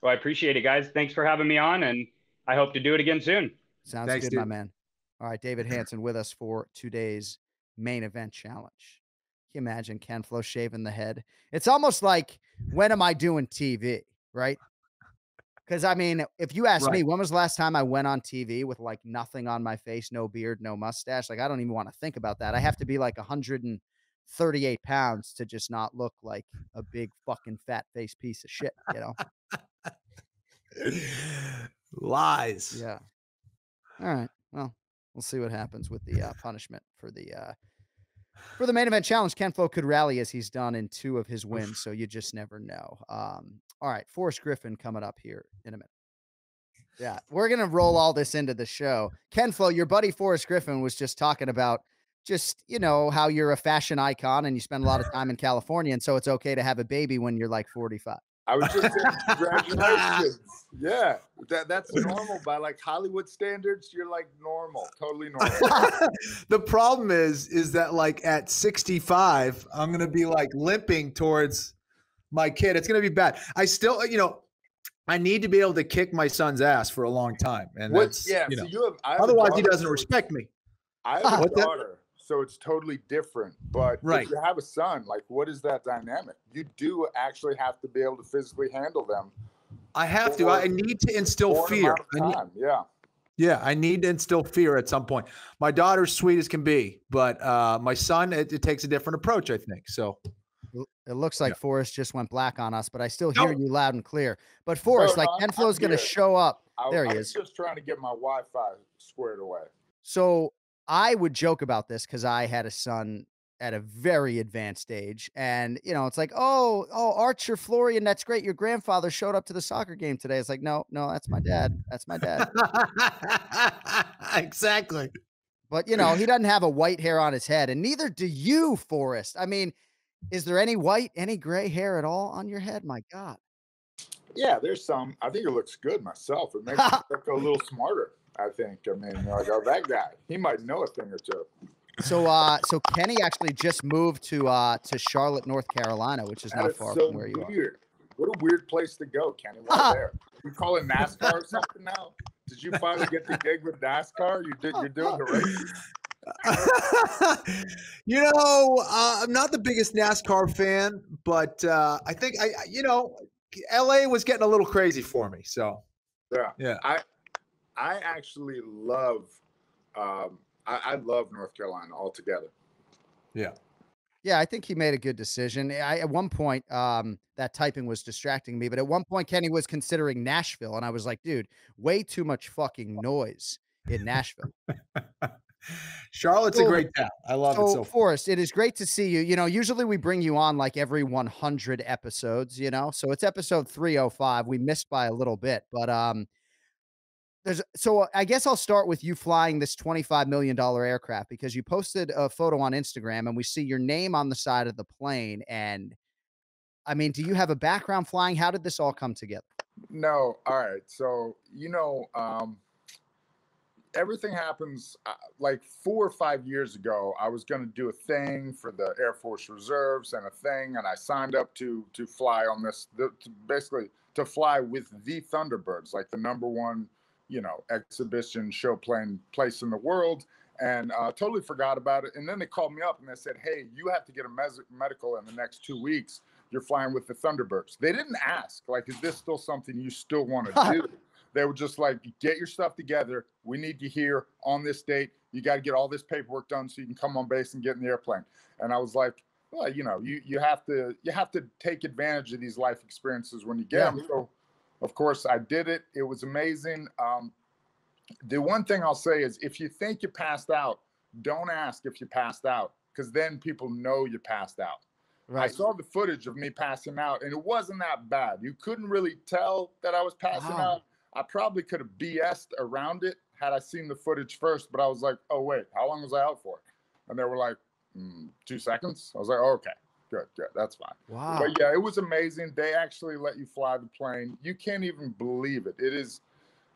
Well, I appreciate it, guys. Thanks for having me on, and I hope to do it again soon. Sounds Thanks, good, dude. My man. All right, David Hansen with us for today's main event challenge. Can you imagine Ken Flo shaving the head? It's almost like, when am I doing TV, right? Because, I mean, if you ask me, when was the last time I went on TV with, like, nothing on my face, no beard, no mustache? Like, I don't even want to think about that. I have to be, like, 138 pounds to just not look like a big fucking fat face piece of shit, you know? Lies. Yeah. All right. Well, we'll see what happens with the punishment for the main event challenge. Ken Flo could rally as he's done in two of his wins, so you just never know. All right, Forrest Griffin coming up here in a minute. Yeah, we're going to roll all this into the show. Ken Flo, your buddy Forrest Griffin was just talking about just, you know, how you're a fashion icon and you spend a lot of time in California, and so it's okay to have a baby when you're like 45. I was just saying, congratulations. Yeah, that's normal. By like Hollywood standards, you're like normal, totally normal. The problem is that like at 65, I'm going to be like limping towards my kid. It's going to be bad. I still, you know, I need to be able to kick my son's ass for a long time. And that's, yeah, you know, so I have otherwise he doesn't respect me. I have a daughter, so it's totally different. But if you have a son, like, what is that dynamic? You do actually have to be able to physically handle them. I have to. I need to instill fear. Yeah, I need to instill fear at some point. My daughter's sweet as can be, but my son, it takes a different approach, I think. So it looks like Forrest just went black on us, but I still hear you loud and clear. But Forrest, no, like, Ken Flo's going to show up. There he is. Just trying to get my Wi-Fi squared away. So I would joke about this because I had a son at a very advanced age, and you know, it's like, oh, Archie Florian, that's great. Your grandfather showed up to the soccer game today. It's like, no, that's my dad. That's my dad. Exactly. But you know, he doesn't have a white hair on his head, and neither do you, Forrest. I mean, is there any white, any gray hair at all on your head? My God. Yeah, there's some. I think it looks good myself. It makes me look a little smarter, I think. I mean, like, oh, that guy, he might know a thing or two. So, so Kenny actually just moved to Charlotte, North Carolina, which is not far from where you are. What a weird place to go, Kenny. Why there? You call it NASCAR or something now? Did you finally get the gig with NASCAR? You're doing the race. You know, I'm not the biggest NASCAR fan, but I think you know, LA was getting a little crazy for me. So yeah. I actually love, I love North Carolina altogether. Yeah. Yeah, I think he made a good decision. At one point, that typing was distracting me, but at one point, Kenny was considering Nashville, and I was like, dude, way too much fucking noise in Nashville. Charlotte's a great town. I love it so far. Forrest, it is great to see you. You know, usually we bring you on like every 100 episodes, you know, so it's episode 305. We missed by a little bit, but so I guess I'll start with you flying this $25 million aircraft, because you posted a photo on Instagram and we see your name on the side of the plane. And I mean, do you have a background flying? How did this all come together? No. All right. So, you know, everything happens like 4 or 5 years ago. I was going to do a thing for the Air Force Reserves and a thing. And I signed up to fly on this, basically to fly with the Thunderbirds, like the #1, you know, exhibition show plane place in the world. and totally forgot about it. And then they called me up and they said, hey, you have to get a medical in the next 2 weeks. You're flying with the Thunderbirds. They didn't ask, like, is this still something you still want to do? They were just like, get your stuff together. We need you here on this date. You got to get all this paperwork done so you can come on base and get in the airplane. And I was like, well, you know, you have to take advantage of these life experiences when you get them. So, of course, I did it. It was amazing. The one thing I'll say is, if you think you passed out, don't ask if you passed out, because then people know you passed out. Right. I saw the footage of me passing out, and it wasn't that bad. You couldn't really tell that I was passing out. I probably could have BS'd around it had I seen the footage first, but I was like, oh, wait, how long was I out for? And they were like, 2 seconds. I was like, oh, okay, good, that's fine. Wow. But yeah, it was amazing. They actually let you fly the plane. You can't even believe it. It is,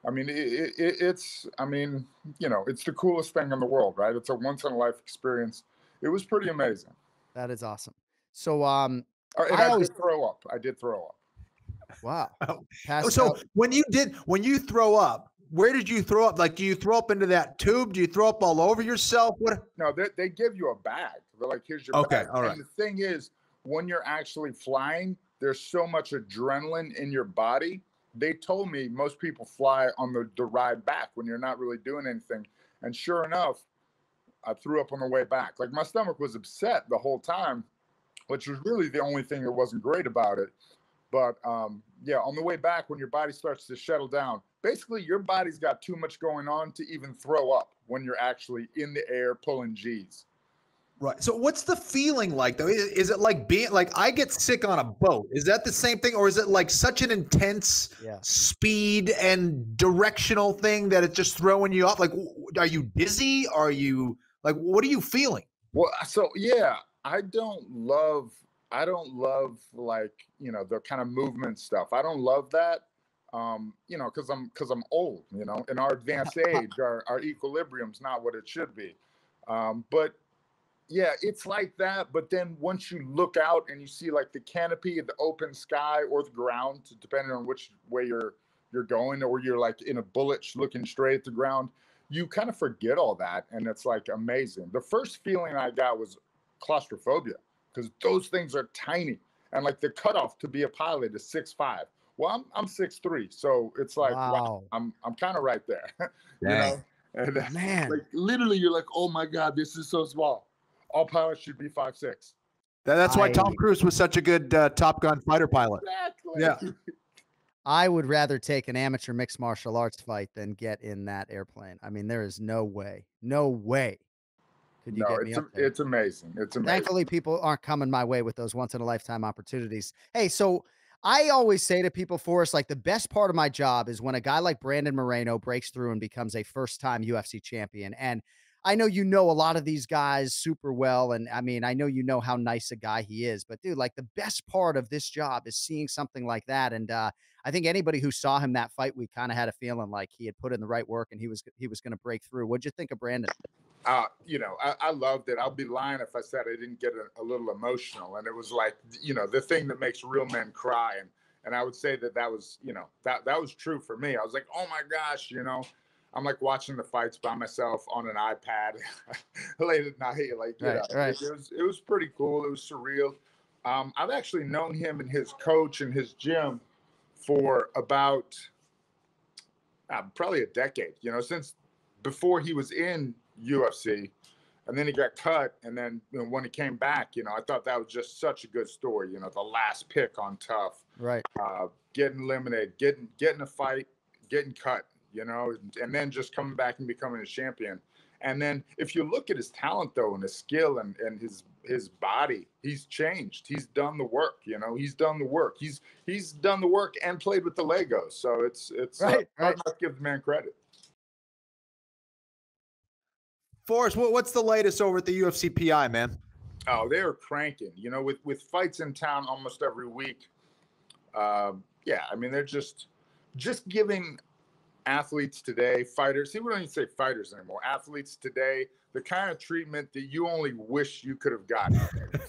I mean, it's, I mean, you know, it's the coolest thing in the world, right? It's a once-in-a-life experience. It was pretty amazing. That is awesome. So, I did throw up. Wow. So when you throw up, where did you throw up? Like, do you throw up into that tube? Do you throw up all over yourself? What? No, they give you a bag. They're like, here's your bag. All right. And the thing is, when you're actually flying, there's so much adrenaline in your body. They told me most people fly on the ride back when you're not really doing anything. And sure enough, I threw up on the way back. Like, my stomach was upset the whole time, which was really the only thing that wasn't great about it. But yeah, on the way back, when your body starts to settle down, basically your body's got too much going on to even throw up when you're actually in the air pulling G's. Right. So what's the feeling like, though? Is it like being like, I get sick on a boat? Is that the same thing? Or is it like such an intense speed and directional thing that it's just throwing you off? Like, are you dizzy? Are you like, what are you feeling? Well, so, yeah, I don't love like, you know, the kind of movement stuff. I don't love that, you know, because I'm old, you know, in our advanced age, our equilibrium's not what it should be. But yeah, it's like that. But then once you look out and you see like the canopy of the open sky or the ground, depending on which way you're going, or you're like in a bullet looking straight at the ground, you kind of forget all that. And it's like amazing. The first feeling I got was claustrophobia, because those things are tiny, and like the cutoff to be a pilot is 6'5". Well, I'm 6'3", so it's like, wow, I'm kind of right there. You know, and man, like literally, you're like, oh my god, this is so small. All pilots should be 5'6". That's why Tom Cruise was such a good Top Gun fighter pilot. Exactly. Yeah. I would rather take an amateur mixed martial arts fight than get in that airplane. I mean, there is no way. It's amazing. It's amazing. Thankfully, people aren't coming my way with those once-in-a-lifetime opportunities. Hey, so I always say to people, Forrest, like the best part of my job is when a guy like Brandon Moreno breaks through and becomes a first-time UFC champion. And I know you know a lot of these guys super well, and I mean, I know you know how nice a guy he is. But, dude, like the best part of this job is seeing something like that. And I think anybody who saw him that fight, we kind of had a feeling like he had put in the right work and he was going to break through. What'd you think of Brandon? You know, I loved it. I'll be lying if I said I didn't get a little emotional. And it was like, you know, the thing that makes real men cry. And I would say that was, you know, that was true for me. I was like, oh my gosh, you know, I'm like watching the fights by myself on an iPad late at night. Like, you know, it was pretty cool. It was surreal. I've actually known him and his coach and his gym for about probably a decade, you know, since before he was in UFC, and then he got cut, and then, you know, when he came back, you know, I thought that was just such a good story. You know, the last pick on Tough, right? Getting eliminated, getting a fight, getting cut, you know, and then just coming back and becoming a champion. And then if you look at his talent though, and his skill and his body, he's changed. He's done the work, you know, he's done the work. He's done the work and played with the Legos. So it's right. I must give the man credit. Forrest, what's the latest over at the UFC PI, man? Oh, they are cranking. You know, with fights in town almost every week. Yeah, I mean, they're just giving athletes today, fighters. See, we don't even say fighters anymore. Athletes today, the kind of treatment that you only wish you could have gotten.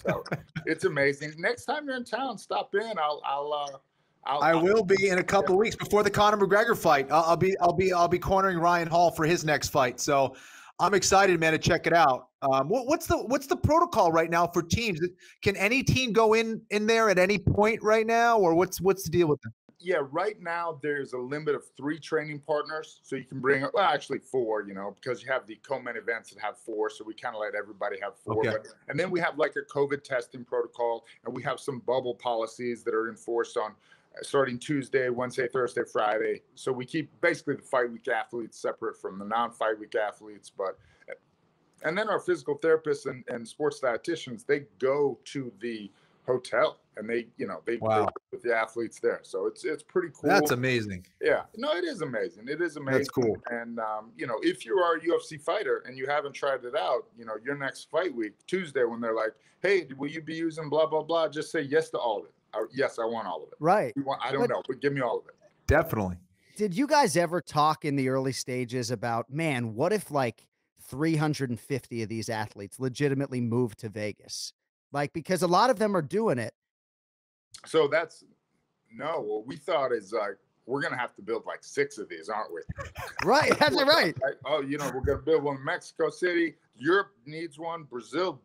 So it's amazing. Next time you're in town, stop in. I will be in a couple of weeks before the Conor McGregor fight. I'll be cornering Ryan Hall for his next fight. So. I'm excited, man, to check it out. What's the protocol right now for teams? Can any team go in there at any point right now, or what's the deal with them? Yeah, right now there's a limit of 3 training partners, so you can bring – well, actually 4, you know, because you have the co-main events that have 4, so we kind of let everybody have 4. Okay. But, and then we have like a COVID testing protocol, and we have some bubble policies that are enforced on starting Tuesday, Wednesday, Thursday, Friday. So we keep basically the fight week athletes separate from the non-fight week athletes. But and then our physical therapists and sports dietitians, they go to the – hotel, and they, you know, they work with the athletes there, so it's pretty cool. That's amazing. Yeah, no, it is amazing. It is amazing. That's cool. And you know, if you are a UFC fighter and you haven't tried it out, you know, your next fight week Tuesday when they're like, "Hey, will you be using blah blah blah?" Just say yes to all of it. Yes, I want all of it. Right. I don't know, but give me all of it. Definitely. Did you guys ever talk in the early stages about, man, what if like 350 of these athletes legitimately moved to Vegas? Like, because a lot of them are doing it. So that's, no, what we thought is like, we're going to have to build like 6 of these, aren't we? Right, that's right. Oh, you know, we're going to build one in Mexico City. Europe needs one. Brazil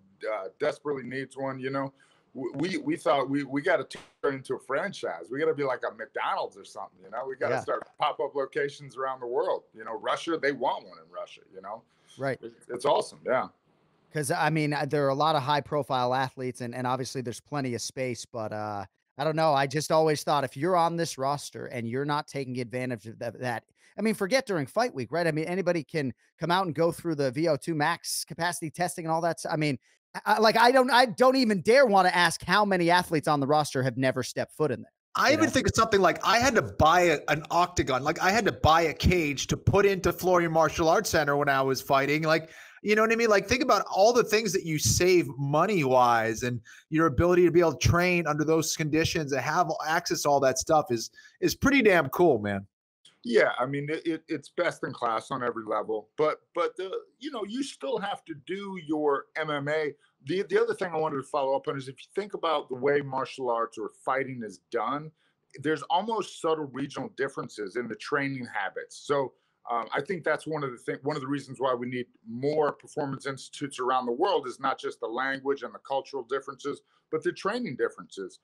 desperately needs one, you know. We thought we got to turn into a franchise. We got to be like a McDonald's or something, you know. We got to start pop-up locations around the world. You know, Russia, they want one in Russia, you know. Right. It's awesome, yeah. Because, I mean, there are a lot of high-profile athletes, and obviously there's plenty of space. But I don't know. I just always thought if you're on this roster and you're not taking advantage of that, I mean, forget during fight week, right? I mean, anybody can come out and go through the VO2 max capacity testing and all that. I mean, I don't even dare want to ask how many athletes on the roster have never stepped foot in there. I even think of something like I had to buy an octagon. Like, I had to buy a cage to put into Florian Martial Arts Center when I was fighting. Like, you know what I mean? Like, think about all the things that you save money-wise, and your ability to be able to train under those conditions and have access to all that stuff is pretty damn cool, man. Yeah, I mean, it's best in class on every level. But you know, you still have to do your MMA. The other thing I wanted to follow up on is if you think about the way martial arts or fighting is done, there's almost subtle regional differences in the training habits. So I think that's one of the reasons why we need more performance institutes around the world is not just the language and the cultural differences, but the training differences.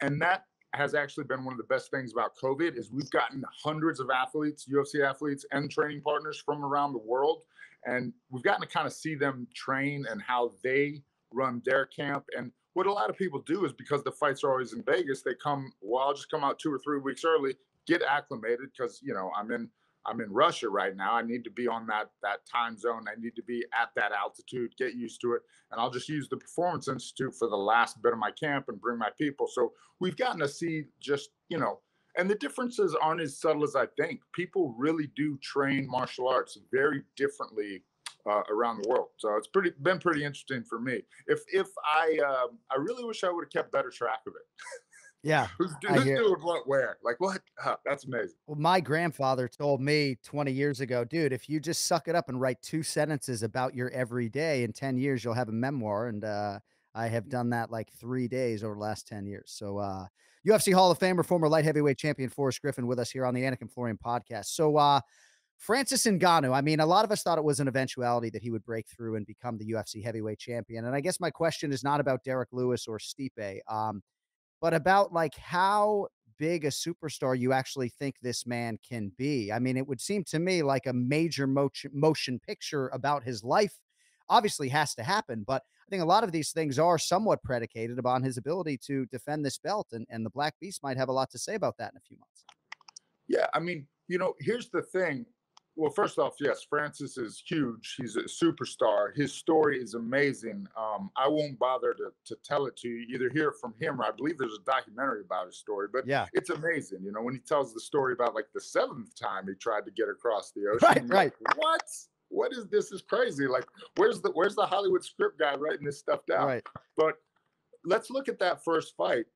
And that has actually been one of the best things about COVID is we've gotten hundreds of athletes, UFC athletes and training partners from around the world. And we've gotten to kind of see them train and how they run their camp. And what a lot of people do is because the fights are always in Vegas, they come, well, I'll just come out 2 or 3 weeks early, get acclimated because, you know, I'm in Russia right now. I need to be on that time zone. I need to be at that altitude, get used to it. And I'll just use the Performance Institute for the last bit of my camp and bring my people. So we've gotten to see just, you know, and the differences aren't as subtle as I think. People really do train martial arts very differently around the world. So it's been pretty interesting for me. I really wish I would have kept better track of it. Yeah. Who's doing what where? Like, what? Oh, that's amazing. Well, my grandfather told me 20 years ago, dude, if you just suck it up and write 2 sentences about your everyday, in 10 years, you'll have a memoir. And I have done that like 3 days over the last 10 years. So UFC Hall of Famer, former light heavyweight champion Forrest Griffin with us here on the Anik and Florian podcast. So Francis Ngannou, I mean, a lot of us thought it was an eventuality that he would break through and become the UFC heavyweight champion. And I guess my question is not about Derek Lewis or Stipe. But about like how big a superstar you actually think this man can be. I mean, it would seem to me like a major motion picture about his life obviously has to happen, but I think a lot of these things are somewhat predicated upon his ability to defend this belt, and the Black Beast might have a lot to say about that in a few months. Yeah, I mean, you know, here's the thing. Well, first off, yes, Francis is huge. He's a superstar. His story is amazing. I won't bother to tell it to you, either hear from him or I believe there's a documentary about his story, but yeah, it's amazing. You know, when he tells the story about like the 7th time he tried to get across the ocean, right. Like, what? What is this? Is crazy. Like, where's the Hollywood script guy writing this stuff down? Right. But let's look at that first fight.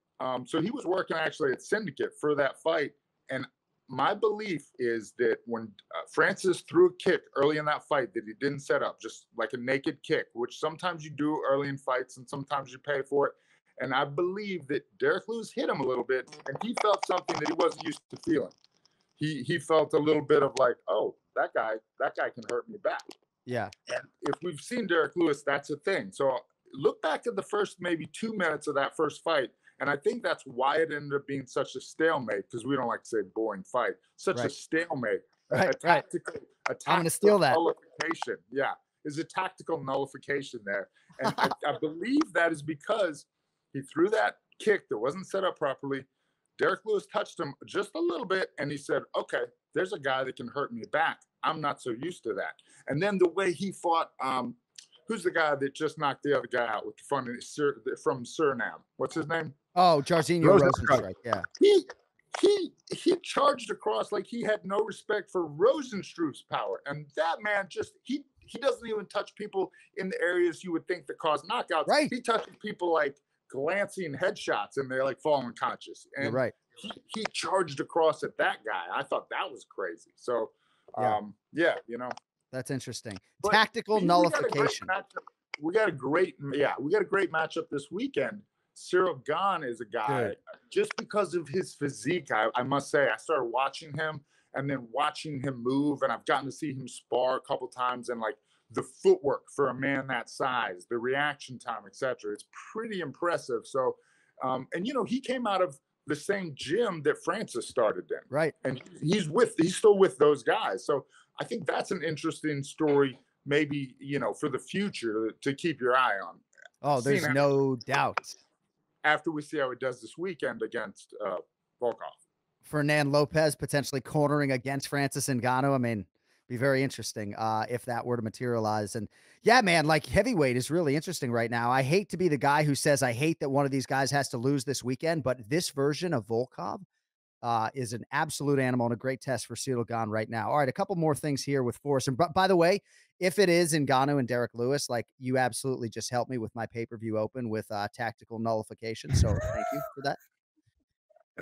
So he was working actually at Syndicate for that fight, and my belief is that when Francis threw a kick early in that fight that he didn't set up, just like a naked kick, which sometimes you do early in fights and sometimes you pay for it. And I believe that Derek Lewis hit him a little bit and he felt something that he wasn't used to feeling. He felt a little bit of like, oh, that guy can hurt me back. Yeah. And if we've seen Derek Lewis, that's a thing. So look back at the first maybe 2 minutes of that first fight, and I think that's why it ended up being such a stalemate, because we don't like to say boring fight. Such a stalemate. Right, a tactical I'm going to steal that. Nullification. Yeah. There's a tactical nullification there. And I believe that is because he threw that kick that wasn't set up properly. Derek Lewis touched him just a little bit, and he said, okay, there's a guy that can hurt me back. I'm not so used to that. And then the way he fought, who's the guy that just knocked the other guy out with the front from Suriname? What's his name? Oh, Jorginho Rosenstrike. Yeah. He charged across like he had no respect for Rosenstruik's power. And that man just he doesn't even touch people in the areas you would think that cause knockouts. Right. He touches people like glancing headshots, and they're like falling unconscious. And you're right. He charged across at that guy. I thought that was crazy. So, yeah, you know, that's interesting. But tactical nullification. We got a great matchup this weekend. Ciryl Gane is a guy. Good. Just because of his physique, I must say, I started watching him and then watching him move, and I've gotten to see him spar a couple times, and like the footwork for a man that size, the reaction time, etc. It's pretty impressive. So, and you know, he came out of the same gym that Francis started in. Right. And he's still with those guys. So I think that's an interesting story, maybe, you know, for the future to keep your eye on. Oh, there's no doubt. After we see how it does this weekend against Volkov. Fernand Lopez potentially cornering against Francis Ngannou. I mean, be very interesting if that were to materialize. And yeah, man, like heavyweight is really interesting right now. I hate to be the guy who says I hate that one of these guys has to lose this weekend, but this version of Volkov is an absolute animal and a great test for Ciryl Gane right now. All right, a couple more things here with Forrest. And by the way, if it is Ngannou and Derek Lewis, like you absolutely just helped me with my pay-per-view open with tactical nullification. So thank you for that.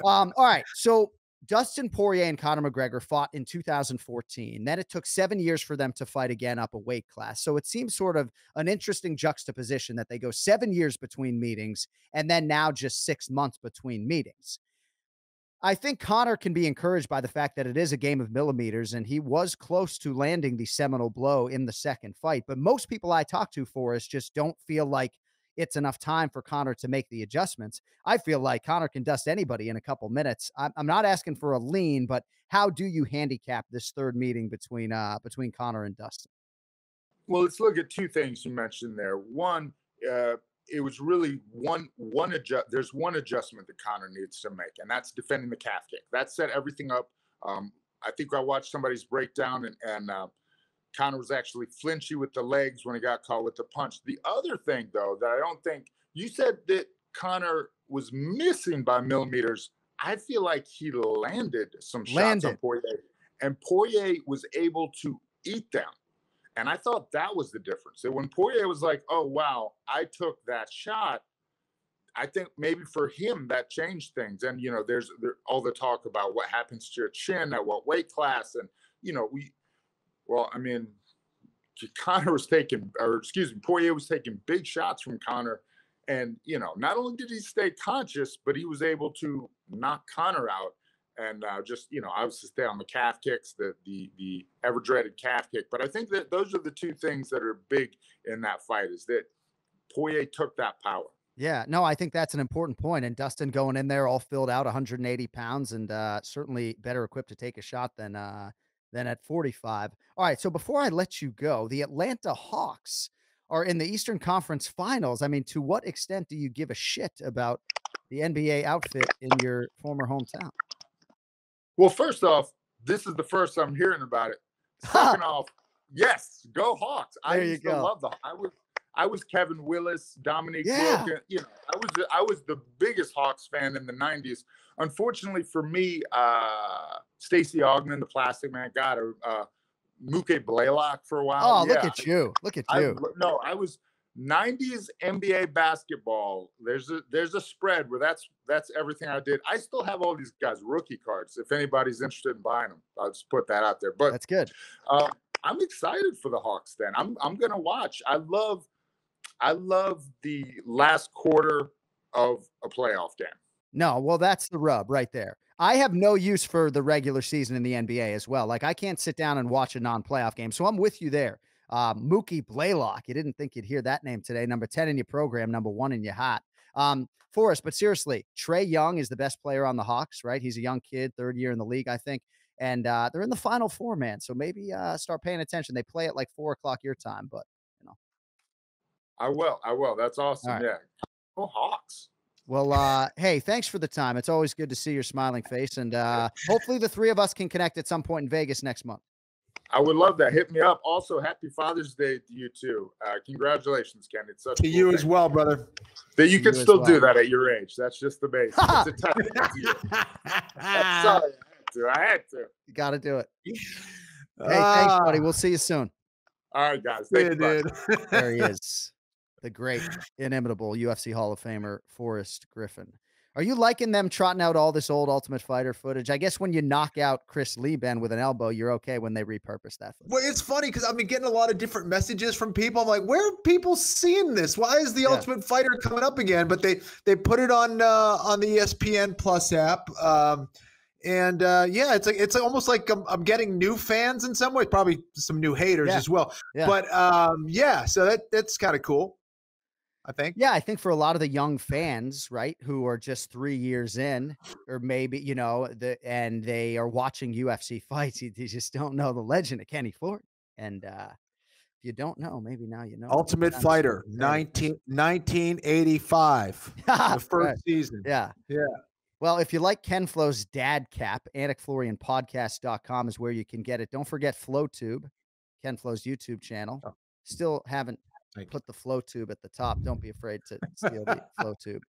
All right, so Dustin Poirier and Conor McGregor fought in 2014. Then it took 7 years for them to fight again up a weight class. So it seems sort of an interesting juxtaposition that they go 7 years between meetings and then now just 6 months between meetings. I think Conor can be encouraged by the fact that it is a game of millimeters, and he was close to landing the seminal blow in the second fight. But most people I talk to, Forrest, just don't feel like it's enough time for Conor to make the adjustments. I feel like Conor can dust anybody in a couple minutes. I'm not asking for a lean, but how do you handicap this third meeting between Conor and Dustin? Well, let's look at two things you mentioned there. One, it was really one adjust. There's one adjustment that Conor needs to make, and that's defending the calf kick. That set everything up. I think I watched somebody's breakdown, and Conor was actually flinchy with the legs when he got caught with the punch. The other thing, though, that I don't think you said that Conor was missing by millimeters. I feel like he landed some shots on Poirier, and Poirier was able to eat them. And I thought that was the difference. That when Poirier was like, oh, wow, I took that shot, I think maybe for him that changed things. And, you know, there's all the talk about what happens to your chin at what weight class. And, you know, Poirier was taking big shots from Conor. And, you know, not only did he stay conscious, but he was able to knock Conor out. And just, you know, obviously stay on the calf kicks, the ever dreaded calf kick. But I think that those are the two things that are big in that fight, is that Poirier took that power. Yeah, no, I think that's an important point. And Dustin going in there all filled out, 180 pounds, and certainly better equipped to take a shot than at 45. All right, so before I let you go, the Atlanta Hawks are in the Eastern Conference Finals. I mean, to what extent do you give a shit about the NBA outfit in your former hometown? Well, first off, this is the first I'm hearing about it. Second off, yes, go Hawks. I love the Hawks. I was Kevin Willis, Dominic Cruz. You know, I was the biggest Hawks fan in the 90s. Unfortunately for me, Stacey Ogman, the Plastic Man, got Mookie Blaylock for a while. Oh, yeah. Look at you. Look at you. I was 90s NBA basketball. There's a spread where that's everything I did. I still have all these guys' rookie cards. If anybody's interested in buying them, I'll just put that out there. But that's good. I'm excited for the Hawks. Then I'm gonna watch. I love the last quarter of a playoff game. No, well, that's the rub right there. I have no use for the regular season in the NBA as well. Like I can't sit down and watch a non-playoff game. So I'm with you there. Mookie Blaylock. You didn't think you'd hear that name today. Number 10 in your program, number 1 in your hat. Forrest, but seriously, Trae Young is the best player on the Hawks, right? He's a young kid, 3rd year in the league, I think. And they're in the Final Four, man. So maybe start paying attention. They play at like 4 o'clock your time, but, you know. I will. That's awesome. Right. Yeah. Go Hawks. Well, hey, thanks for the time. It's always good to see your smiling face. And hopefully the three of us can connect at some point in Vegas next month. I would love that. Hit me up. Also, happy Father's Day to you too. Congratulations, Ken. It's such to cool you thing. As well, brother. That you can you still well. Do that at your age. That's just the base. That's a testament to you. That's solid. I had to. You got to do it. Hey, thanks, buddy. We'll see you soon. All right, guys. Thank you, dude. There he is, the great, inimitable UFC Hall of Famer Forrest Griffin. Are you liking them trotting out all this old Ultimate Fighter footage? I guess when you knock out Chris Lieben with an elbow, you're okay when they repurpose that footage. Well, it's funny because I've been getting a lot of different messages from people. I'm like, where are people seeing this? Why is the Ultimate Fighter coming up again? But they put it on the ESPN Plus app. And yeah, it's almost like I'm getting new fans in some way, probably some new haters as well. Yeah. But yeah, so that's kind of cool, I think. Yeah, I think for a lot of the young fans, right, who are just 3 years in, or maybe, you know, and they are watching UFC fights, they just don't know the legend of Kenny Florian. And if you don't know, maybe now you know. Ultimate Fighter, 1985, the first season. Yeah. Yeah. Well, if you like Ken Flo's dad cap, AnikFlorianPodcast.com is where you can get it. Don't forget FlowTube, Ken Flo's YouTube channel. Still haven't put the FlowTube at the top. Don't be afraid to steal the FlowTube.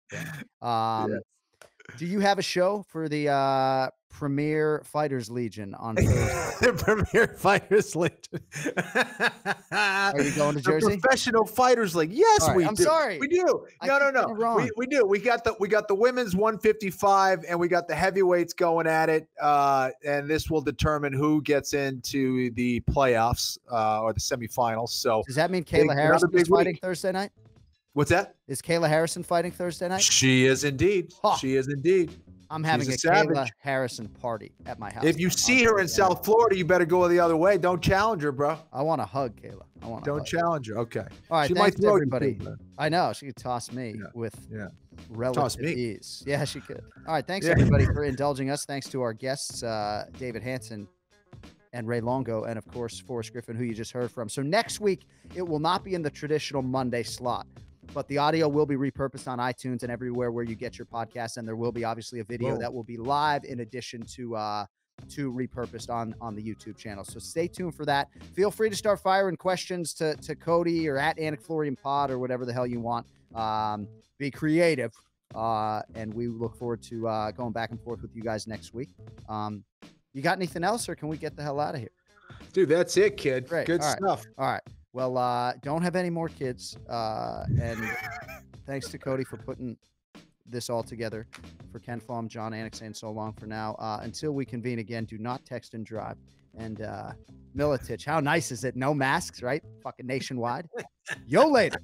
Do you have a show for the Premier Fighters Legion on Thursday? The Premier Fighters Legion. Are you going to Jersey? The Professional Fighters League. Yes, right. I'm sorry. We do. No. We do. We got the women's 155 and we got the heavyweights going at it. And this will determine who gets into the playoffs or the semifinals. So does that mean Kayla Harrison is fighting Thursday night? What's that? Is Kayla Harrison fighting Thursday night? She is indeed. Oh. She is indeed. I'm having a Kayla Harrison party at my house. If you see her in South Florida, you better go the other way. Don't challenge her, bro. I want to hug Kayla. Don't challenge her. Okay. All right. She might throw everybody. Too, I know. She could toss me with relative ease. Yeah, she could. All right. Thanks, everybody, for indulging us. Thanks to our guests, David Hanson and Ray Longo, and, of course, Forrest Griffin, who you just heard from. So next week, it will not be in the traditional Monday slot. But the audio will be repurposed on iTunes and everywhere where you get your podcasts. And there will be obviously a video that will be live in addition to repurposed on the YouTube channel. So stay tuned for that. Feel free to start firing questions to Cody or at Anik Florian Pod or whatever the hell you want. Be creative. And we look forward to going back and forth with you guys next week. You got anything else or can we get the hell out of here? Dude, that's it, kid. Great. Good stuff. All right. Well, don't have any more kids. And thanks to Cody for putting this all together. For Ken Flom, Jon Anik saying so long for now. Until we convene again, do not text and drive. And Miletich, how nice is it? No masks, right? Fucking nationwide. Yo later.